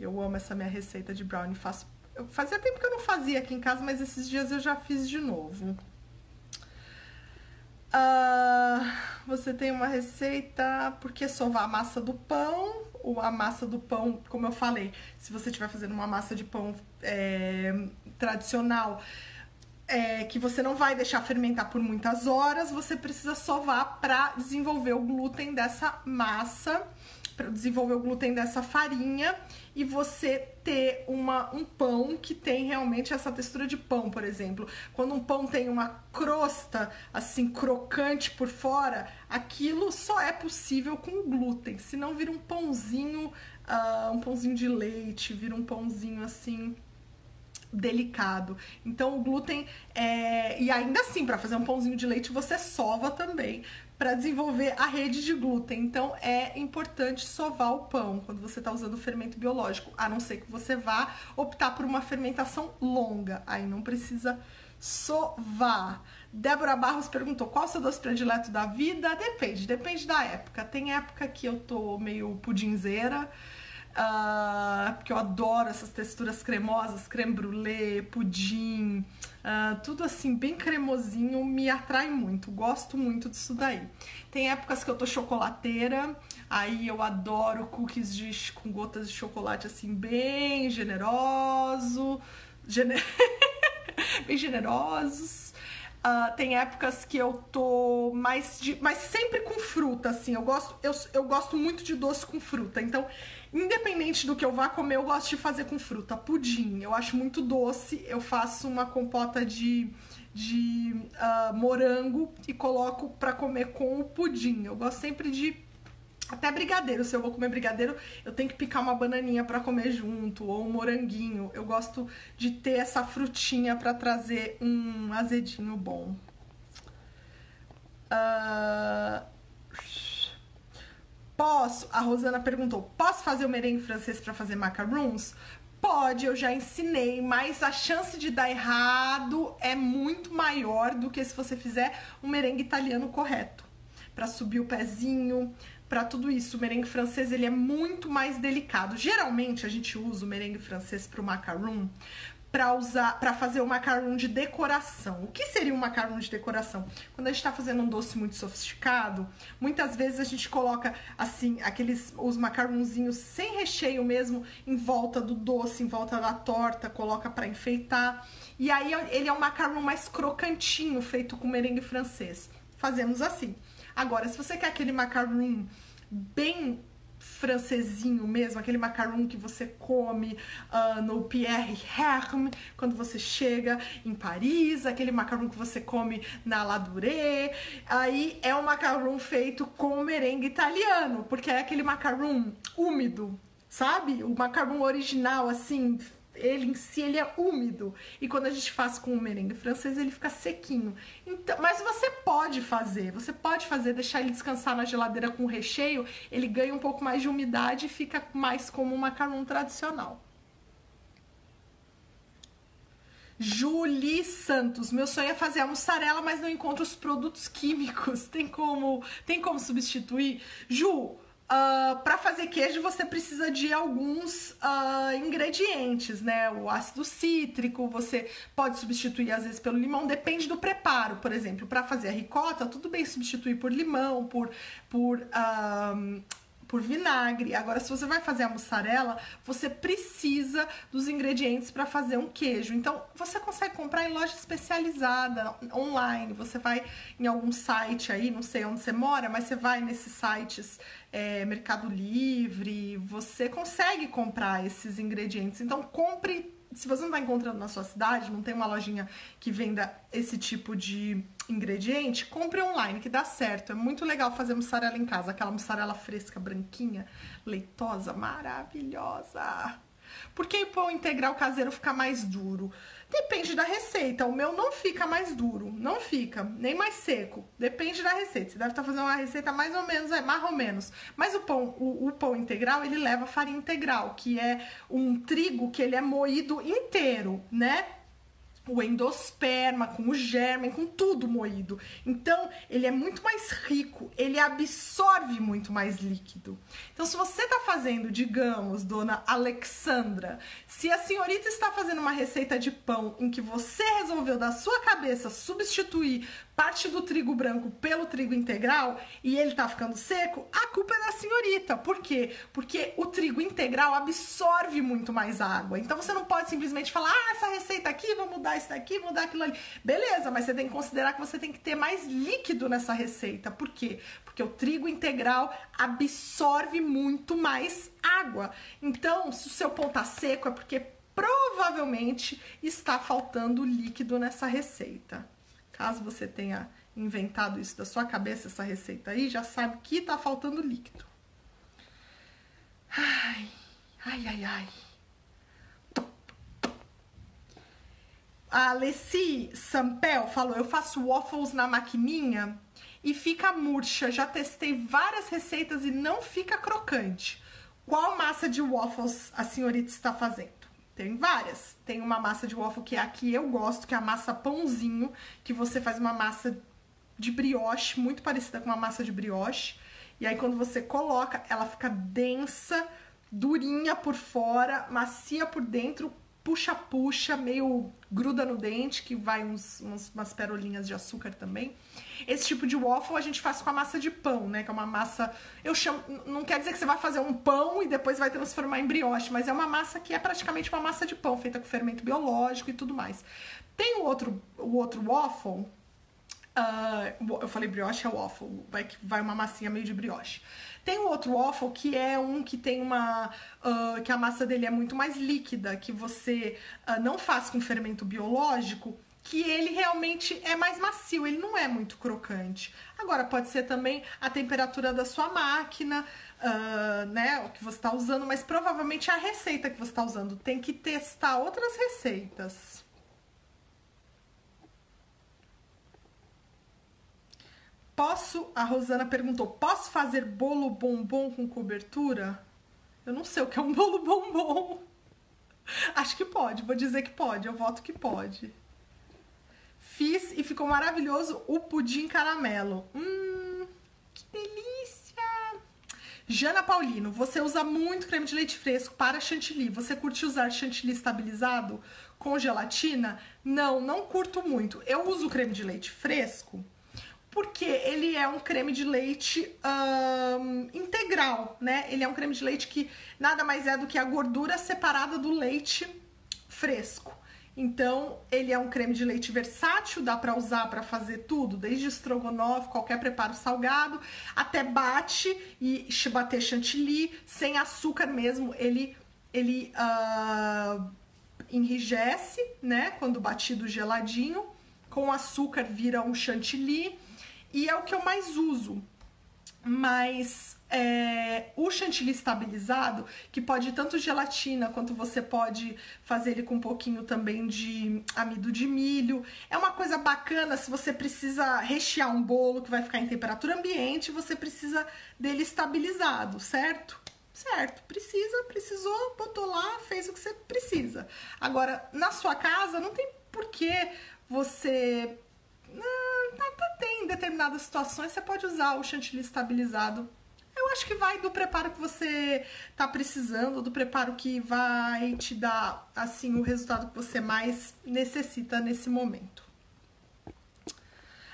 Eu amo essa minha receita de brownie. Faço... eu fazia tempo que eu não fazia aqui em casa, mas esses dias eu já fiz de novo. Uh, você tem uma receita... por que sovar a massa do pão? Ou a massa do pão, como eu falei, se você estiver fazendo uma massa de pão é, tradicional... É, que você não vai deixar fermentar por muitas horas, você precisa sovar para desenvolver o glúten dessa massa. para desenvolver o glúten dessa farinha e você ter uma, um pão que tem realmente essa textura de pão, por exemplo. Quando um pão tem uma crosta, assim, crocante por fora, aquilo só é possível com glúten, senão vira um pãozinho, uh, um pãozinho de leite, vira um pãozinho, assim, delicado. Então o glúten é... E ainda assim, para fazer um pãozinho de leite, você sova também, para desenvolver a rede de glúten. Então é importante sovar o pão quando você está usando fermento biológico, a não ser que você vá optar por uma fermentação longa, aí não precisa sovar. Débora Barros perguntou, qual o seu doce predileto da vida? Depende, depende da época. Tem época que eu tô meio pudinzeira, Uh, porque eu adoro essas texturas cremosas, creme brulee, pudim, uh, tudo assim bem cremosinho, me atrai muito, gosto muito disso daí. Tem épocas que eu tô chocolateira, aí eu adoro cookies de, com gotas de chocolate assim bem generoso, gener... bem generosos. Uh, tem épocas que eu tô mais de... Mas sempre com fruta, assim. Eu gosto, eu, eu gosto muito de doce com fruta. Então, independente do que eu vá comer, eu gosto de fazer com fruta. Pudim, eu acho muito doce. Eu faço uma compota de, de uh, morango e coloco pra comer com o pudim. Eu gosto sempre de... Até brigadeiro. Se eu vou comer brigadeiro, eu tenho que picar uma bananinha pra comer junto, ou um moranguinho. Eu gosto de ter essa frutinha pra trazer um azedinho bom. Uh... Posso? A Rosana perguntou, posso fazer o merengue francês pra fazer macarons? Pode, eu já ensinei, mas a chance de dar errado é muito maior do que se você fizer um merengue italiano correto. Pra subir o pezinho... Pra tudo isso, o merengue francês ele é muito mais delicado. Geralmente a gente usa o merengue francês pro macaron, pra usar, para fazer o macaron de decoração. O que seria um macaron de decoração? Quando a gente tá fazendo um doce muito sofisticado, muitas vezes a gente coloca assim aqueles os macarronzinhos sem recheio mesmo em volta do doce, em volta da torta, coloca para enfeitar. E aí ele é um macaron mais crocantinho, feito com merengue francês. Fazemos assim. Agora, se você quer aquele macaron bem francesinho mesmo, aquele macaron que você come uh, no Pierre Hermès, quando você chega em Paris, aquele macaron que você come na La Duree, aí é um macaron feito com merengue italiano, porque é aquele macaron úmido, sabe? O macaron original, assim... Ele em si, ele é úmido. E quando a gente faz com o merengue francês, ele fica sequinho. Então, mas você pode fazer, você pode fazer, deixar ele descansar na geladeira com recheio, ele ganha um pouco mais de umidade e fica mais como um macarrão tradicional. Julie Santos, meu sonho é fazer a muçarela, mas não encontro os produtos químicos. Tem como, tem como substituir? Ju... Uh, para fazer queijo você precisa de alguns uh, ingredientes, né? O ácido cítrico, você pode substituir às vezes pelo limão, depende do preparo. Por exemplo, para fazer a ricota, tudo bem substituir por limão, por, por, uh, por vinagre. Agora, se você vai fazer a muçarela, você precisa dos ingredientes para fazer um queijo. Então, você consegue comprar em loja especializada, online. Você vai em algum site aí, não sei onde você mora, mas você vai nesses sites... É, Mercado Livre, você consegue comprar esses ingredientes. Então compre, se você não está encontrando na sua cidade, não tem uma lojinha que venda esse tipo de ingrediente, compre online, que dá certo. É muito legal fazer mussarela em casa, aquela mussarela fresca, branquinha, leitosa, maravilhosa. Por que o pão integral caseiro fica mais duro? Depende da receita. O meu não fica mais duro, não fica, nem mais seco. Depende da receita. Você deve estar fazendo uma receita mais ou menos, é, mais ou menos. Mas o pão, o, o pão integral, ele leva farinha integral, que é um trigo que ele é moído inteiro, né? O endosperma, com o germe, com tudo moído. Então, ele é muito mais rico, ele absorve muito mais líquido. Então, se você está fazendo, digamos, dona Alexandra, se a senhorita está fazendo uma receita de pão em que você resolveu da sua cabeça substituir parte do trigo branco pelo trigo integral e ele tá ficando seco, a culpa é da senhorita. Por quê? Porque o trigo integral absorve muito mais água. Então você não pode simplesmente falar, ah, essa receita aqui, vou mudar isso daqui, vou mudar aquilo ali. Beleza, mas você tem que considerar que você tem que ter mais líquido nessa receita. Por quê? Porque o trigo integral absorve muito mais água. Então, se o seu pão tá seco, é porque provavelmente está faltando líquido nessa receita. Caso você tenha inventado isso da sua cabeça, essa receita aí, já sabe que tá faltando líquido. Ai, ai, ai, ai. A Alessi Sampel falou, eu faço waffles na maquininha e fica murcha. Já testei várias receitas e não fica crocante. Qual massa de waffles a senhorita está fazendo? Tem várias. Tem uma massa de waffle que é a que eu gosto, que é a massa pãozinho, que você faz uma massa de brioche, muito parecida com uma massa de brioche. E aí quando você coloca, ela fica densa, durinha por fora, macia por dentro, puxa-puxa, meio gruda no dente, que vai uns, uns, umas perolinhas de açúcar também. Esse tipo de waffle a gente faz com a massa de pão, né? Que é uma massa... Eu chamo... Não quer dizer que você vai fazer um pão e depois vai transformar em brioche, mas é uma massa que é praticamente uma massa de pão, feita com fermento biológico e tudo mais. Tem o outro, o outro waffle... Uh, eu falei brioche, é waffle, vai, que vai uma massinha meio de brioche. Tem um outro waffle que é um que tem uma... Uh, que a massa dele é muito mais líquida, que você uh, não faz com fermento biológico, que ele realmente é mais macio, ele não é muito crocante. Agora, pode ser também a temperatura da sua máquina, uh, né, o que você está usando, mas provavelmente a receita que você está usando. Tem que testar outras receitas. Posso, a Rosana perguntou, posso fazer bolo bombom com cobertura? Eu não sei o que é um bolo bombom. Acho que pode, vou dizer que pode, eu voto que pode. Fiz e ficou maravilhoso o pudim caramelo. Hum, que delícia! Jana Paulino, você usa muito creme de leite fresco para chantilly. Você curte usar chantilly estabilizado com gelatina? Não, não curto muito. Eu uso creme de leite fresco porque ele é um creme de leite hum, integral, né? Ele é um creme de leite que nada mais é do que a gordura separada do leite fresco. Então, ele é um creme de leite versátil, dá pra usar pra fazer tudo, desde estrogonofe, qualquer preparo salgado, até bate e bater chantilly, sem açúcar mesmo, ele... ele uh, enrijece, né? Quando batido geladinho, com açúcar vira um chantilly. E é o que eu mais uso, mas é, o chantilly estabilizado, que pode tanto gelatina, quanto você pode fazer ele com um pouquinho também de amido de milho. É uma coisa bacana se você precisa rechear um bolo que vai ficar em temperatura ambiente, você precisa dele estabilizado, certo? Certo, precisa, precisou, botou lá, fez o que você precisa. Agora, na sua casa, não tem por que você... Não, tem em determinadas situações você pode usar o chantilly estabilizado. Eu acho que vai do preparo que você tá precisando, do preparo que vai te dar assim o resultado que você mais necessita nesse momento.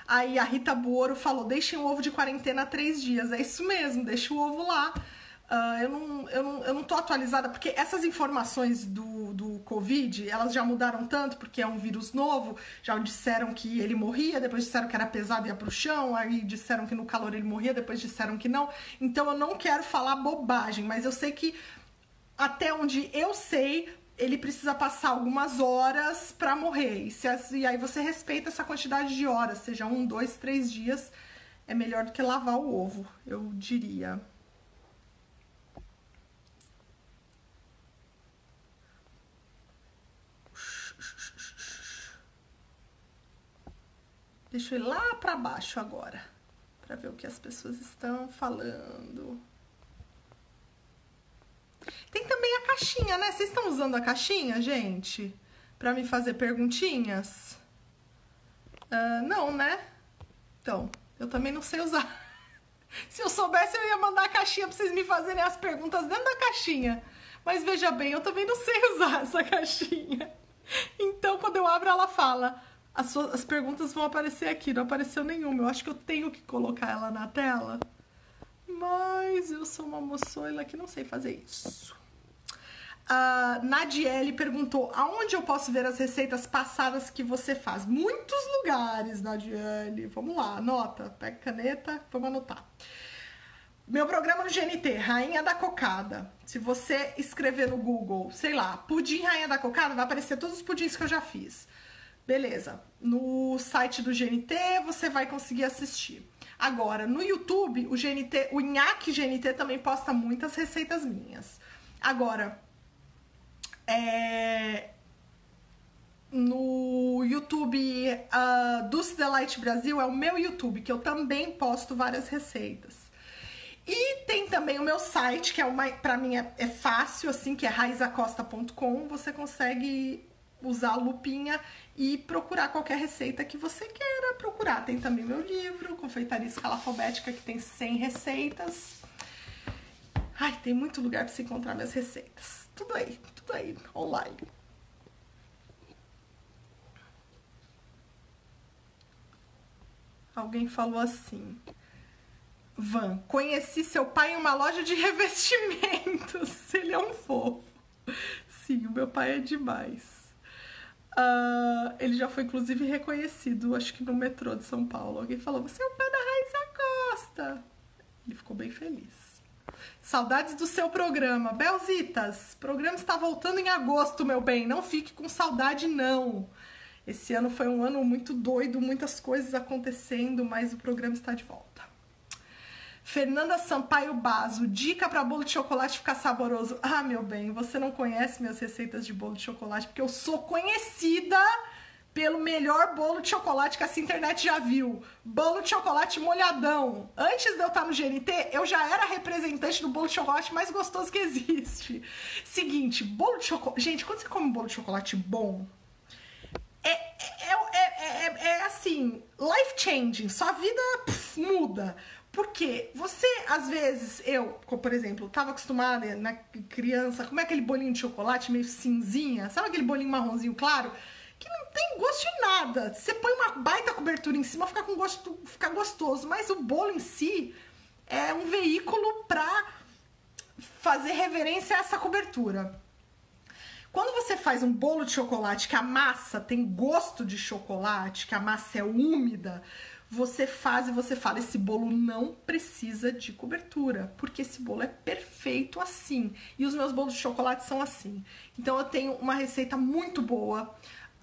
Aí a Rita Buoro falou, deixem o ovo de quarentena três dias. É isso mesmo, deixa o ovo lá. Uh, eu, não, eu, não, eu não tô atualizada, porque essas informações do, do Covid, elas já mudaram tanto, porque é um vírus novo, já disseram que ele morria, depois disseram que era pesado e ia pro chão, aí disseram que no calor ele morria, depois disseram que não. Então eu não quero falar bobagem, mas eu sei que até onde eu sei, ele precisa passar algumas horas pra morrer. E, se, e aí você respeita essa quantidade de horas, seja um, dois, três dias, é melhor do que lavar o ovo, eu diria. Deixa eu ir lá pra baixo agora, pra ver o que as pessoas estão falando. Tem também a caixinha, né? Vocês estão usando a caixinha, gente? Pra me fazer perguntinhas? Uh, não, né? Então, eu também não sei usar. Se eu soubesse, eu ia mandar a caixinha pra vocês me fazerem as perguntas dentro da caixinha. Mas veja bem, eu também não sei usar essa caixinha. Então, quando eu abro, ela fala... as, suas, as perguntas vão aparecer aqui. Não apareceu nenhuma. Eu acho que eu tenho que colocar ela na tela. Mas eu sou uma moçoila que não sei fazer isso. A Nadiele perguntou, aonde eu posso ver as receitas passadas que você faz? Muitos lugares, Nadiele. Vamos lá, anota. Pega caneta, vamos anotar. Meu programa no G N T, Rainha da Cocada. Se você escrever no Google, sei lá, pudim Rainha da Cocada, vai aparecer todos os pudins que eu já fiz. Beleza. No site do G N T, você vai conseguir assistir. Agora, no YouTube, o G N T, o Nhac G N T também posta muitas receitas minhas. Agora, é... no YouTube uh, Dulce Delight Brasil é o meu YouTube, que eu também posto várias receitas. E tem também o meu site, que é uma, pra mim é, é fácil, assim, que é raiza costa ponto com. Você consegue usar a lupinha e procurar qualquer receita que você queira procurar. Tem também meu livro, Confeitaria Escalafobética, que tem cem receitas. Ai, tem muito lugar pra se encontrar minhas receitas. Tudo aí, tudo aí, online. Alguém falou assim... Van, conheci seu pai em uma loja de revestimentos. Ele é um fofo. Sim, o meu pai é demais. Uh, ele já foi, inclusive, reconhecido, acho que no metrô de São Paulo. Alguém falou, você é o pai da Raíza Costa. Ele ficou bem feliz. Saudades do seu programa. Belzitas, o programa está voltando em agosto, meu bem. Não fique com saudade, não. Esse ano foi um ano muito doido, muitas coisas acontecendo, mas o programa está de volta. Fernanda Sampaio Basso, dica para bolo de chocolate ficar saboroso. Ah, meu bem, você não conhece minhas receitas de bolo de chocolate, porque eu sou conhecida pelo melhor bolo de chocolate que essa internet já viu. Bolo de chocolate molhadão. Antes de eu estar no G N T, eu já era representante do bolo de chocolate mais gostoso que existe. Seguinte, bolo de chocolate... Gente, quando você come um bolo de chocolate bom... É, é, é, é, é assim, life changing. Sua vida pff, muda. Porque você, às vezes, eu, por exemplo, estava acostumada na criança, como é aquele bolinho de chocolate meio cinzinha, sabe aquele bolinho marronzinho claro? Que não tem gosto de nada. Você põe uma baita cobertura em cima, fica, com gosto, fica gostoso. Mas o bolo em si é um veículo para fazer reverência a essa cobertura. Quando você faz um bolo de chocolate que a massa tem gosto de chocolate, que a massa é úmida... Você faz e você fala, esse bolo não precisa de cobertura, porque esse bolo é perfeito assim. E os meus bolos de chocolate são assim. Então eu tenho uma receita muito boa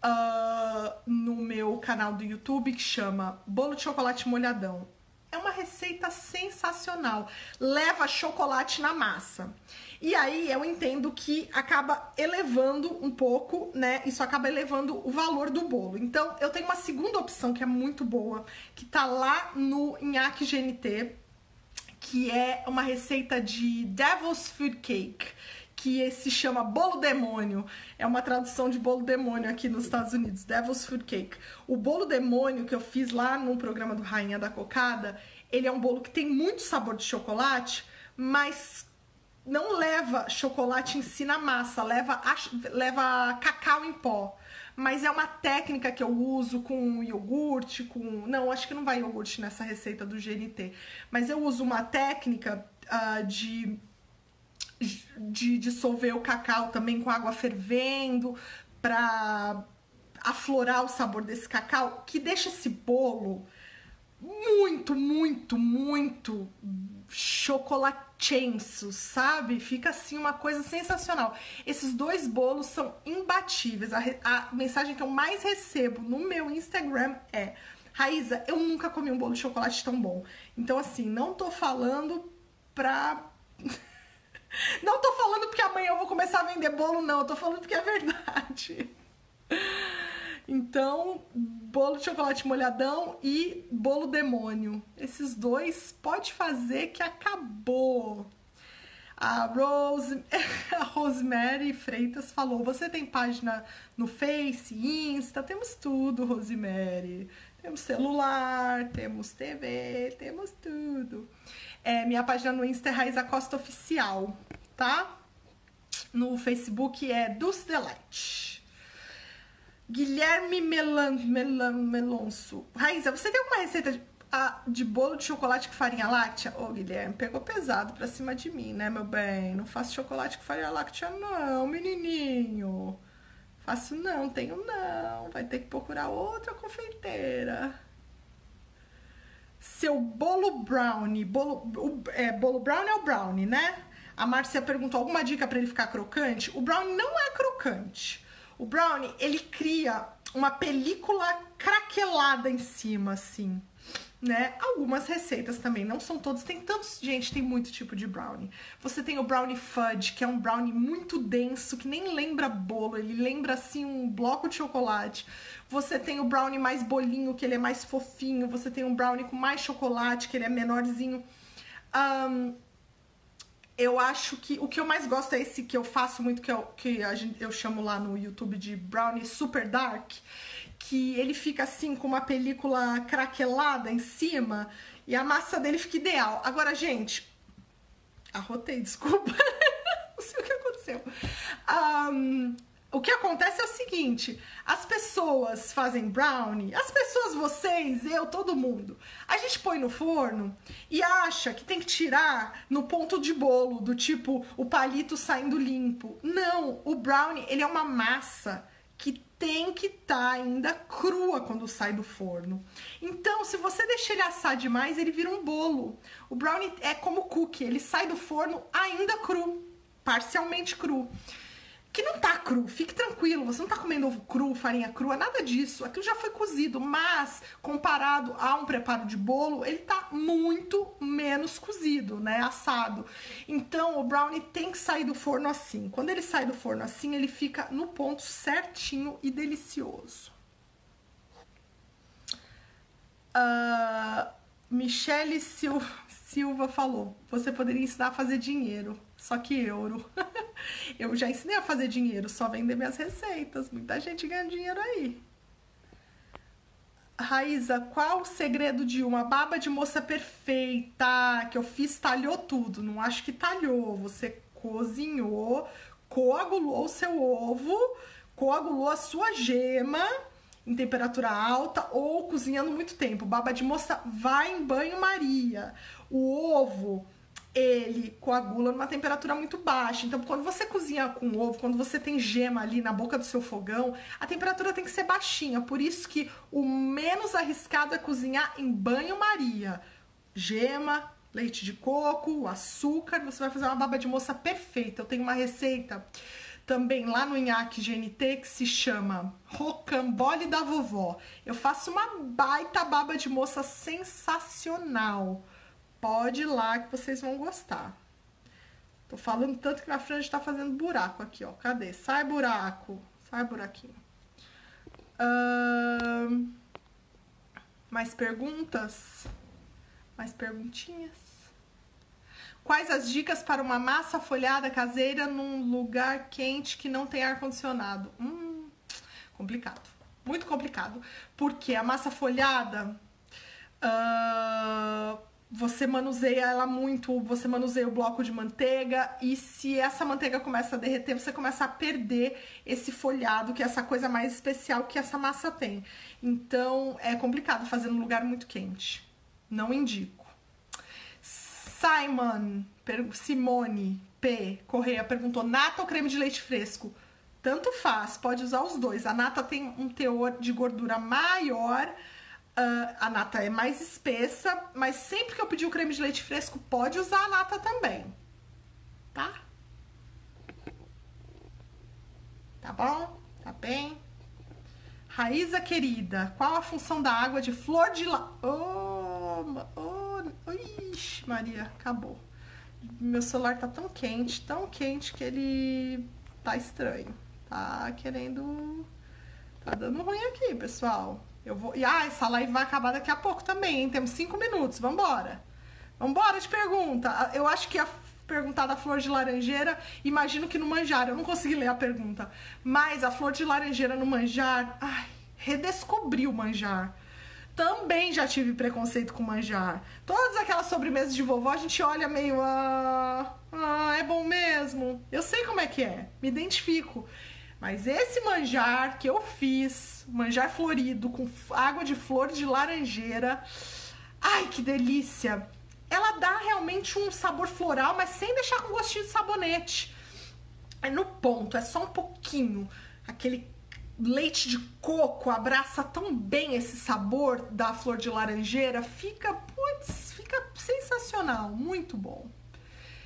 uh, no meu canal do YouTube que chama Bolo de Chocolate Molhadão. É uma receita sensacional. Leva chocolate na massa. E aí eu entendo que acaba elevando um pouco, né? Isso acaba elevando o valor do bolo. Então eu tenho uma segunda opção que é muito boa, que tá lá no Nhac G N T, que é uma receita de Devil's Food Cake, que se chama bolo demônio. É uma tradução de bolo demônio aqui nos Estados Unidos, Devil's Food Cake. O bolo demônio que eu fiz lá no programa do Rainha da Cocada, ele é um bolo que tem muito sabor de chocolate, mas... não leva chocolate em si na massa, leva, leva cacau em pó. Mas é uma técnica que eu uso com iogurte, com... Não, acho que não vai iogurte nessa receita do G N T. Mas eu uso uma técnica uh, de, de dissolver o cacau também com água fervendo pra aflorar o sabor desse cacau, que deixa esse bolo muito, muito, muito chocolate. Chenso, sabe? Fica assim uma coisa sensacional. Esses dois bolos são imbatíveis. A, a mensagem que eu mais recebo no meu Instagram é: Raíza, eu nunca comi um bolo de chocolate tão bom. Então assim, não tô falando pra... não tô falando porque amanhã eu vou começar a vender bolo, não. Eu tô falando porque é verdade. Então, bolo de chocolate molhadão e bolo demônio. Esses dois pode fazer que acabou. A, Rose, a Rosemary Freitas falou, você tem página no Face, Insta, temos tudo, Rosemary. Temos celular, temos T V, temos tudo. É, minha página no Insta é Raíza Costa Oficial, tá? No Facebook é Dulce Delight. Guilherme Melan, Melan, Melonso. Raíza, você tem alguma receita de, a, de bolo de chocolate com farinha láctea? Ô, Guilherme, pegou pesado pra cima de mim, né, meu bem? Não faço chocolate com farinha láctea, não, menininho. Faço não, tenho não. Vai ter que procurar outra confeiteira. Seu bolo brownie. Bolo, o, é, bolo brownie é o brownie, né? A Márcia perguntou alguma dica pra ele ficar crocante. O brownie não é crocante. O brownie, ele cria uma película craquelada em cima, assim, né? Algumas receitas também, não são todas. Tem tantos, gente, tem muito tipo de brownie. Você tem o brownie fudge, que é um brownie muito denso, que nem lembra bolo, ele lembra, assim, um bloco de chocolate. Você tem o brownie mais bolinho, que ele é mais fofinho. Você tem um brownie com mais chocolate, que ele é menorzinho. Um, Eu acho que o que eu mais gosto é esse que eu faço muito, que, eu, que a gente, eu chamo lá no YouTube de brownie super dark, que ele fica assim com uma película craquelada em cima e a massa dele fica ideal. Agora, gente, arrotei, desculpa, não sei o que aconteceu. Um, o que acontece é o seguinte, as pessoas fazem brownie, as pessoas, vocês, eu, todo mundo. A gente põe no forno e acha que tem que tirar no ponto de bolo, do tipo o palito saindo limpo. Não, o brownie, ele é uma massa que tem que estar ainda crua quando sai do forno. Então, se você deixar ele assar demais, ele vira um bolo. O brownie é como cookie, ele sai do forno ainda cru, parcialmente cru. Que não tá cru, fique tranquilo, você não tá comendo ovo cru, farinha crua, nada disso. Aquilo já foi cozido, mas comparado a um preparo de bolo, ele tá muito menos cozido, né, assado. Então o brownie tem que sair do forno assim. Quando ele sai do forno assim, ele fica no ponto certinho e delicioso. Uh, Michele Silva falou, você poderia ensinar a fazer dinheiro. Só que euro. Eu já ensinei a fazer dinheiro, só vender minhas receitas. Muita gente ganha dinheiro aí. Raíza, qual o segredo de uma baba de moça perfeita? Que eu fiz, talhou tudo. Não acho que talhou. Você cozinhou, coagulou o seu ovo, coagulou a sua gema em temperatura alta ou cozinhando muito tempo. Baba de moça vai em banho-maria. O ovo... ele coagula numa temperatura muito baixa. Então, quando você cozinha com ovo, quando você tem gema ali na boca do seu fogão, a temperatura tem que ser baixinha. Por isso que o menos arriscado é cozinhar em banho-maria. Gema, leite de coco, açúcar, você vai fazer uma baba de moça perfeita. Eu tenho uma receita também lá no Nhac G N T que se chama Rocambole da Vovó. Eu faço uma baita baba de moça sensacional. Pode ir lá que vocês vão gostar. Tô falando tanto que minha franja tá fazendo buraco aqui, ó. Cadê? Sai buraco. Sai buraquinho. Uh... Mais perguntas? Mais perguntinhas? Quais as dicas para uma massa folhada caseira num lugar quente que não tem ar-condicionado? Hum, complicado. Muito complicado. Porque a massa folhada... Uh... você manuseia ela muito, você manuseia o bloco de manteiga e se essa manteiga começa a derreter, você começa a perder esse folhado, que é essa coisa mais especial que essa massa tem. Então, é complicado fazer num lugar muito quente. Não indico. Simon, Simone P. Correia perguntou, nata ou creme de leite fresco? Tanto faz, pode usar os dois. A nata tem um teor de gordura maior... Uh, a nata é mais espessa, mas sempre que eu pedir o creme de leite fresco, pode usar a nata também, tá? Tá bom? Tá bem? Raíza, querida, qual a função da água de flor de lá... Oh, oh, ixi, Maria, acabou. Meu celular tá tão quente, tão quente que ele tá estranho. Tá querendo... Tá dando ruim aqui, pessoal. Eu vou... E, ah, essa live vai acabar daqui a pouco também, hein? Temos cinco minutos, vambora. Vambora de pergunta. Eu acho que ia perguntar da flor de laranjeira, imagino que no manjar. Eu não consegui ler a pergunta. Mas a flor de laranjeira no manjar... Ai, redescobri o manjar. Também já tive preconceito com manjar. Todas aquelas sobremesas de vovó, a gente olha meio... Ah, ah, é bom mesmo. Eu sei como é que é, me identifico. Mas esse manjar que eu fiz, manjar florido com água de flor de laranjeira, ai, que delícia! Ela dá realmente um sabor floral, mas sem deixar com gostinho de sabonete. É no ponto, é só um pouquinho. Aquele leite de coco abraça tão bem esse sabor da flor de laranjeira, fica, putz, fica sensacional, muito bom.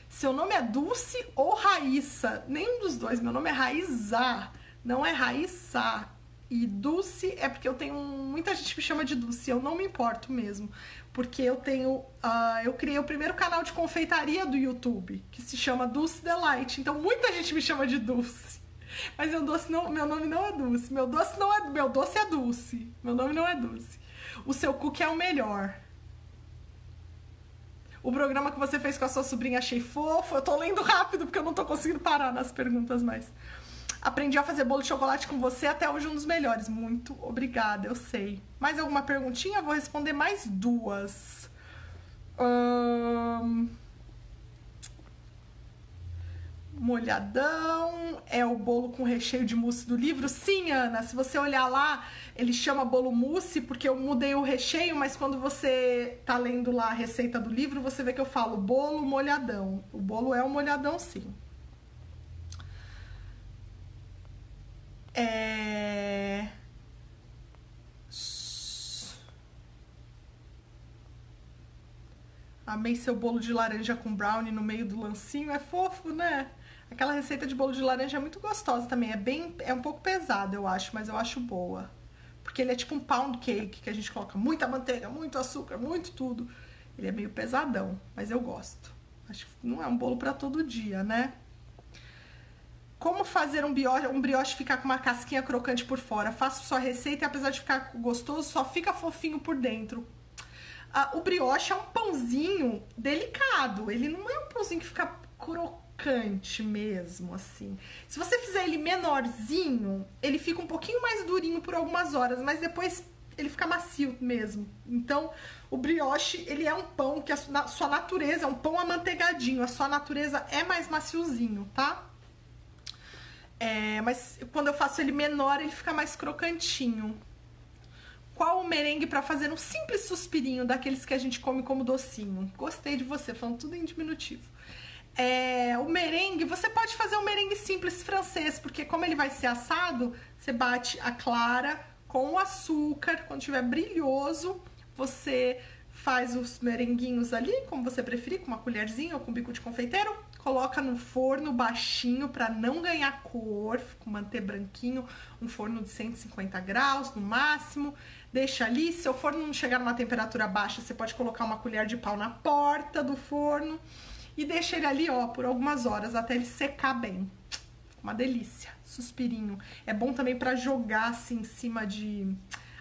Seu nome é Dulce ou Raíssa? Nenhum dos dois, meu nome é Raíza, não é Raíssa. E Dulce é porque eu tenho, muita gente me chama de Dulce, eu não me importo mesmo, porque eu tenho, uh, eu criei o primeiro canal de confeitaria do YouTube, que se chama Dulce Delight, então muita gente me chama de Dulce. Mas meu doce não, meu nome não é Dulce. Meu doce não é, meu doce é Dulce. Meu nome não é Dulce. O seu cookie é o melhor. O programa que você fez com a sua sobrinha achei fofo. Eu tô lendo rápido porque eu não tô conseguindo parar nas perguntas mais. Aprendi a fazer bolo de chocolate com você, até hoje um dos melhores. Muito obrigada, eu sei. Mais alguma perguntinha? Vou responder mais duas. Hum... Molhadão, é o bolo com recheio de mousse do livro? Sim, Ana, se você olhar lá, ele chama bolo mousse porque eu mudei o recheio, mas quando você tá lendo lá a receita do livro, você vê que eu falo bolo molhadão. O bolo é um molhadão, sim. É... Amei seu bolo de laranja com brownie no meio do lancinho, é fofo, né? Aquela receita de bolo de laranja é muito gostosa também, é bem, é um pouco pesada, eu acho, mas eu acho boa. Porque ele é tipo um pound cake, que a gente coloca muita manteiga, muito açúcar, muito tudo. Ele é meio pesadão, mas eu gosto. Acho que não é um bolo pra todo dia, né? Como fazer um brioche, um brioche ficar com uma casquinha crocante por fora? Faço sua receita e apesar de ficar gostoso, só fica fofinho por dentro. Ah, o brioche é um pãozinho delicado, ele não é um pãozinho que fica crocante mesmo, assim. Se você fizer ele menorzinho, ele fica um pouquinho mais durinho por algumas horas, mas depois ele fica macio mesmo. Então, o brioche, ele é um pão que a sua natureza é um pão amanteigadinho, a sua natureza é mais maciozinho, tá? É, mas quando eu faço ele menor, ele fica mais crocantinho. Qual o merengue para fazer um simples suspirinho daqueles que a gente come como docinho? Gostei de você, falando tudo em diminutivo. É, o merengue, você pode fazer um merengue simples francês, porque como ele vai ser assado, você bate a clara com o açúcar, quando tiver brilhoso, você faz os merenguinhos ali, como você preferir, com uma colherzinha ou com um bico de confeiteiro, coloca no forno baixinho para não ganhar cor, manter branquinho, um forno de cento e cinquenta graus no máximo, deixa ali, se o forno não chegar numa temperatura baixa, você pode colocar uma colher de pau na porta do forno, e deixa ele ali, ó, por algumas horas, até ele secar bem. Uma delícia, suspirinho. É bom também pra jogar, assim, em cima de...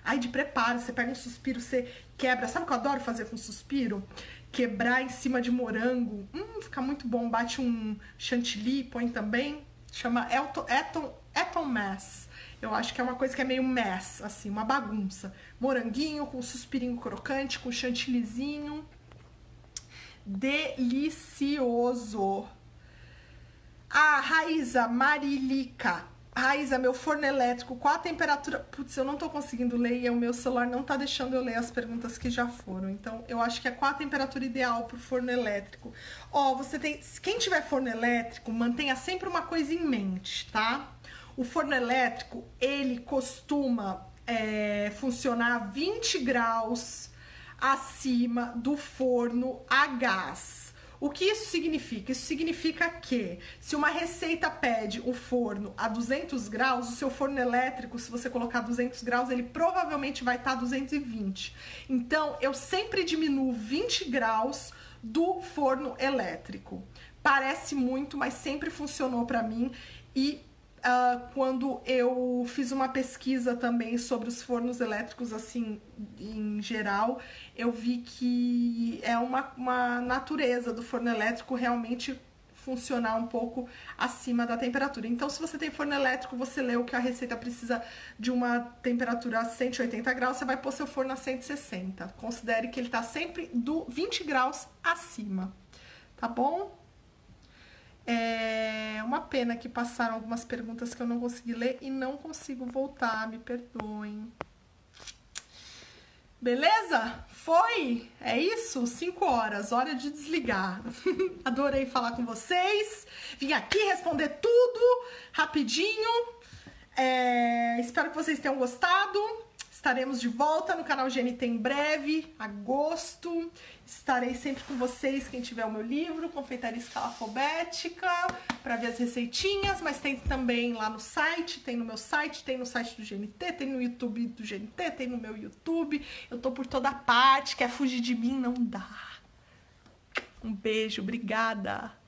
Ai, de preparo, você pega um suspiro, você quebra. Sabe o que eu adoro fazer com suspiro? Quebrar em cima de morango. Hum, fica muito bom. Bate um chantilly, põe também. Chama Elton, Elton, Elton Mess. Eu acho que é uma coisa que é meio mess, assim, uma bagunça. Moranguinho com suspirinho crocante, com chantillyzinho. Delicioso. Ah, Raíza Marilica. Raíza, meu forno elétrico, qual a temperatura? Putz, eu não tô conseguindo ler e o meu celular não tá deixando eu ler as perguntas que já foram. Então, eu acho que é qual a temperatura ideal pro forno elétrico. Ó, você tem... Quem tiver forno elétrico, mantenha sempre uma coisa em mente, tá? O forno elétrico, ele costuma é, funcionar vinte graus... acima do forno a gás. O que isso significa? Isso significa que se uma receita pede o forno a duzentos graus, o seu forno elétrico, se você colocar duzentos graus, ele provavelmente vai estar duzentos e vinte. Então, eu sempre diminuo vinte graus do forno elétrico. Parece muito, mas sempre funcionou para mim e... Uh, quando eu fiz uma pesquisa também sobre os fornos elétricos, assim, em geral, eu vi que é uma, uma natureza do forno elétrico realmente funcionar um pouco acima da temperatura. Então, se você tem forno elétrico, você leu que a receita precisa de uma temperatura a cento e oitenta graus, você vai pôr seu forno a cento e sessenta. Considere que ele tá sempre do vinte graus acima, tá bom? É uma pena que passaram algumas perguntas que eu não consegui ler e não consigo voltar, me perdoem. Beleza? Foi? É isso? Cinco horas, hora de desligar. Adorei falar com vocês. Vim aqui responder tudo rapidinho. É, espero que vocês tenham gostado. Estaremos de volta no canal G N T em breve, agosto. Estarei sempre com vocês, quem tiver o meu livro, Confeitaria Escalafobética, para ver as receitinhas, mas tem também lá no site, tem no meu site, tem no site do G N T, tem no YouTube do G N T, tem no meu YouTube. Eu tô por toda parte, quer fugir de mim? Não dá. Um beijo, obrigada.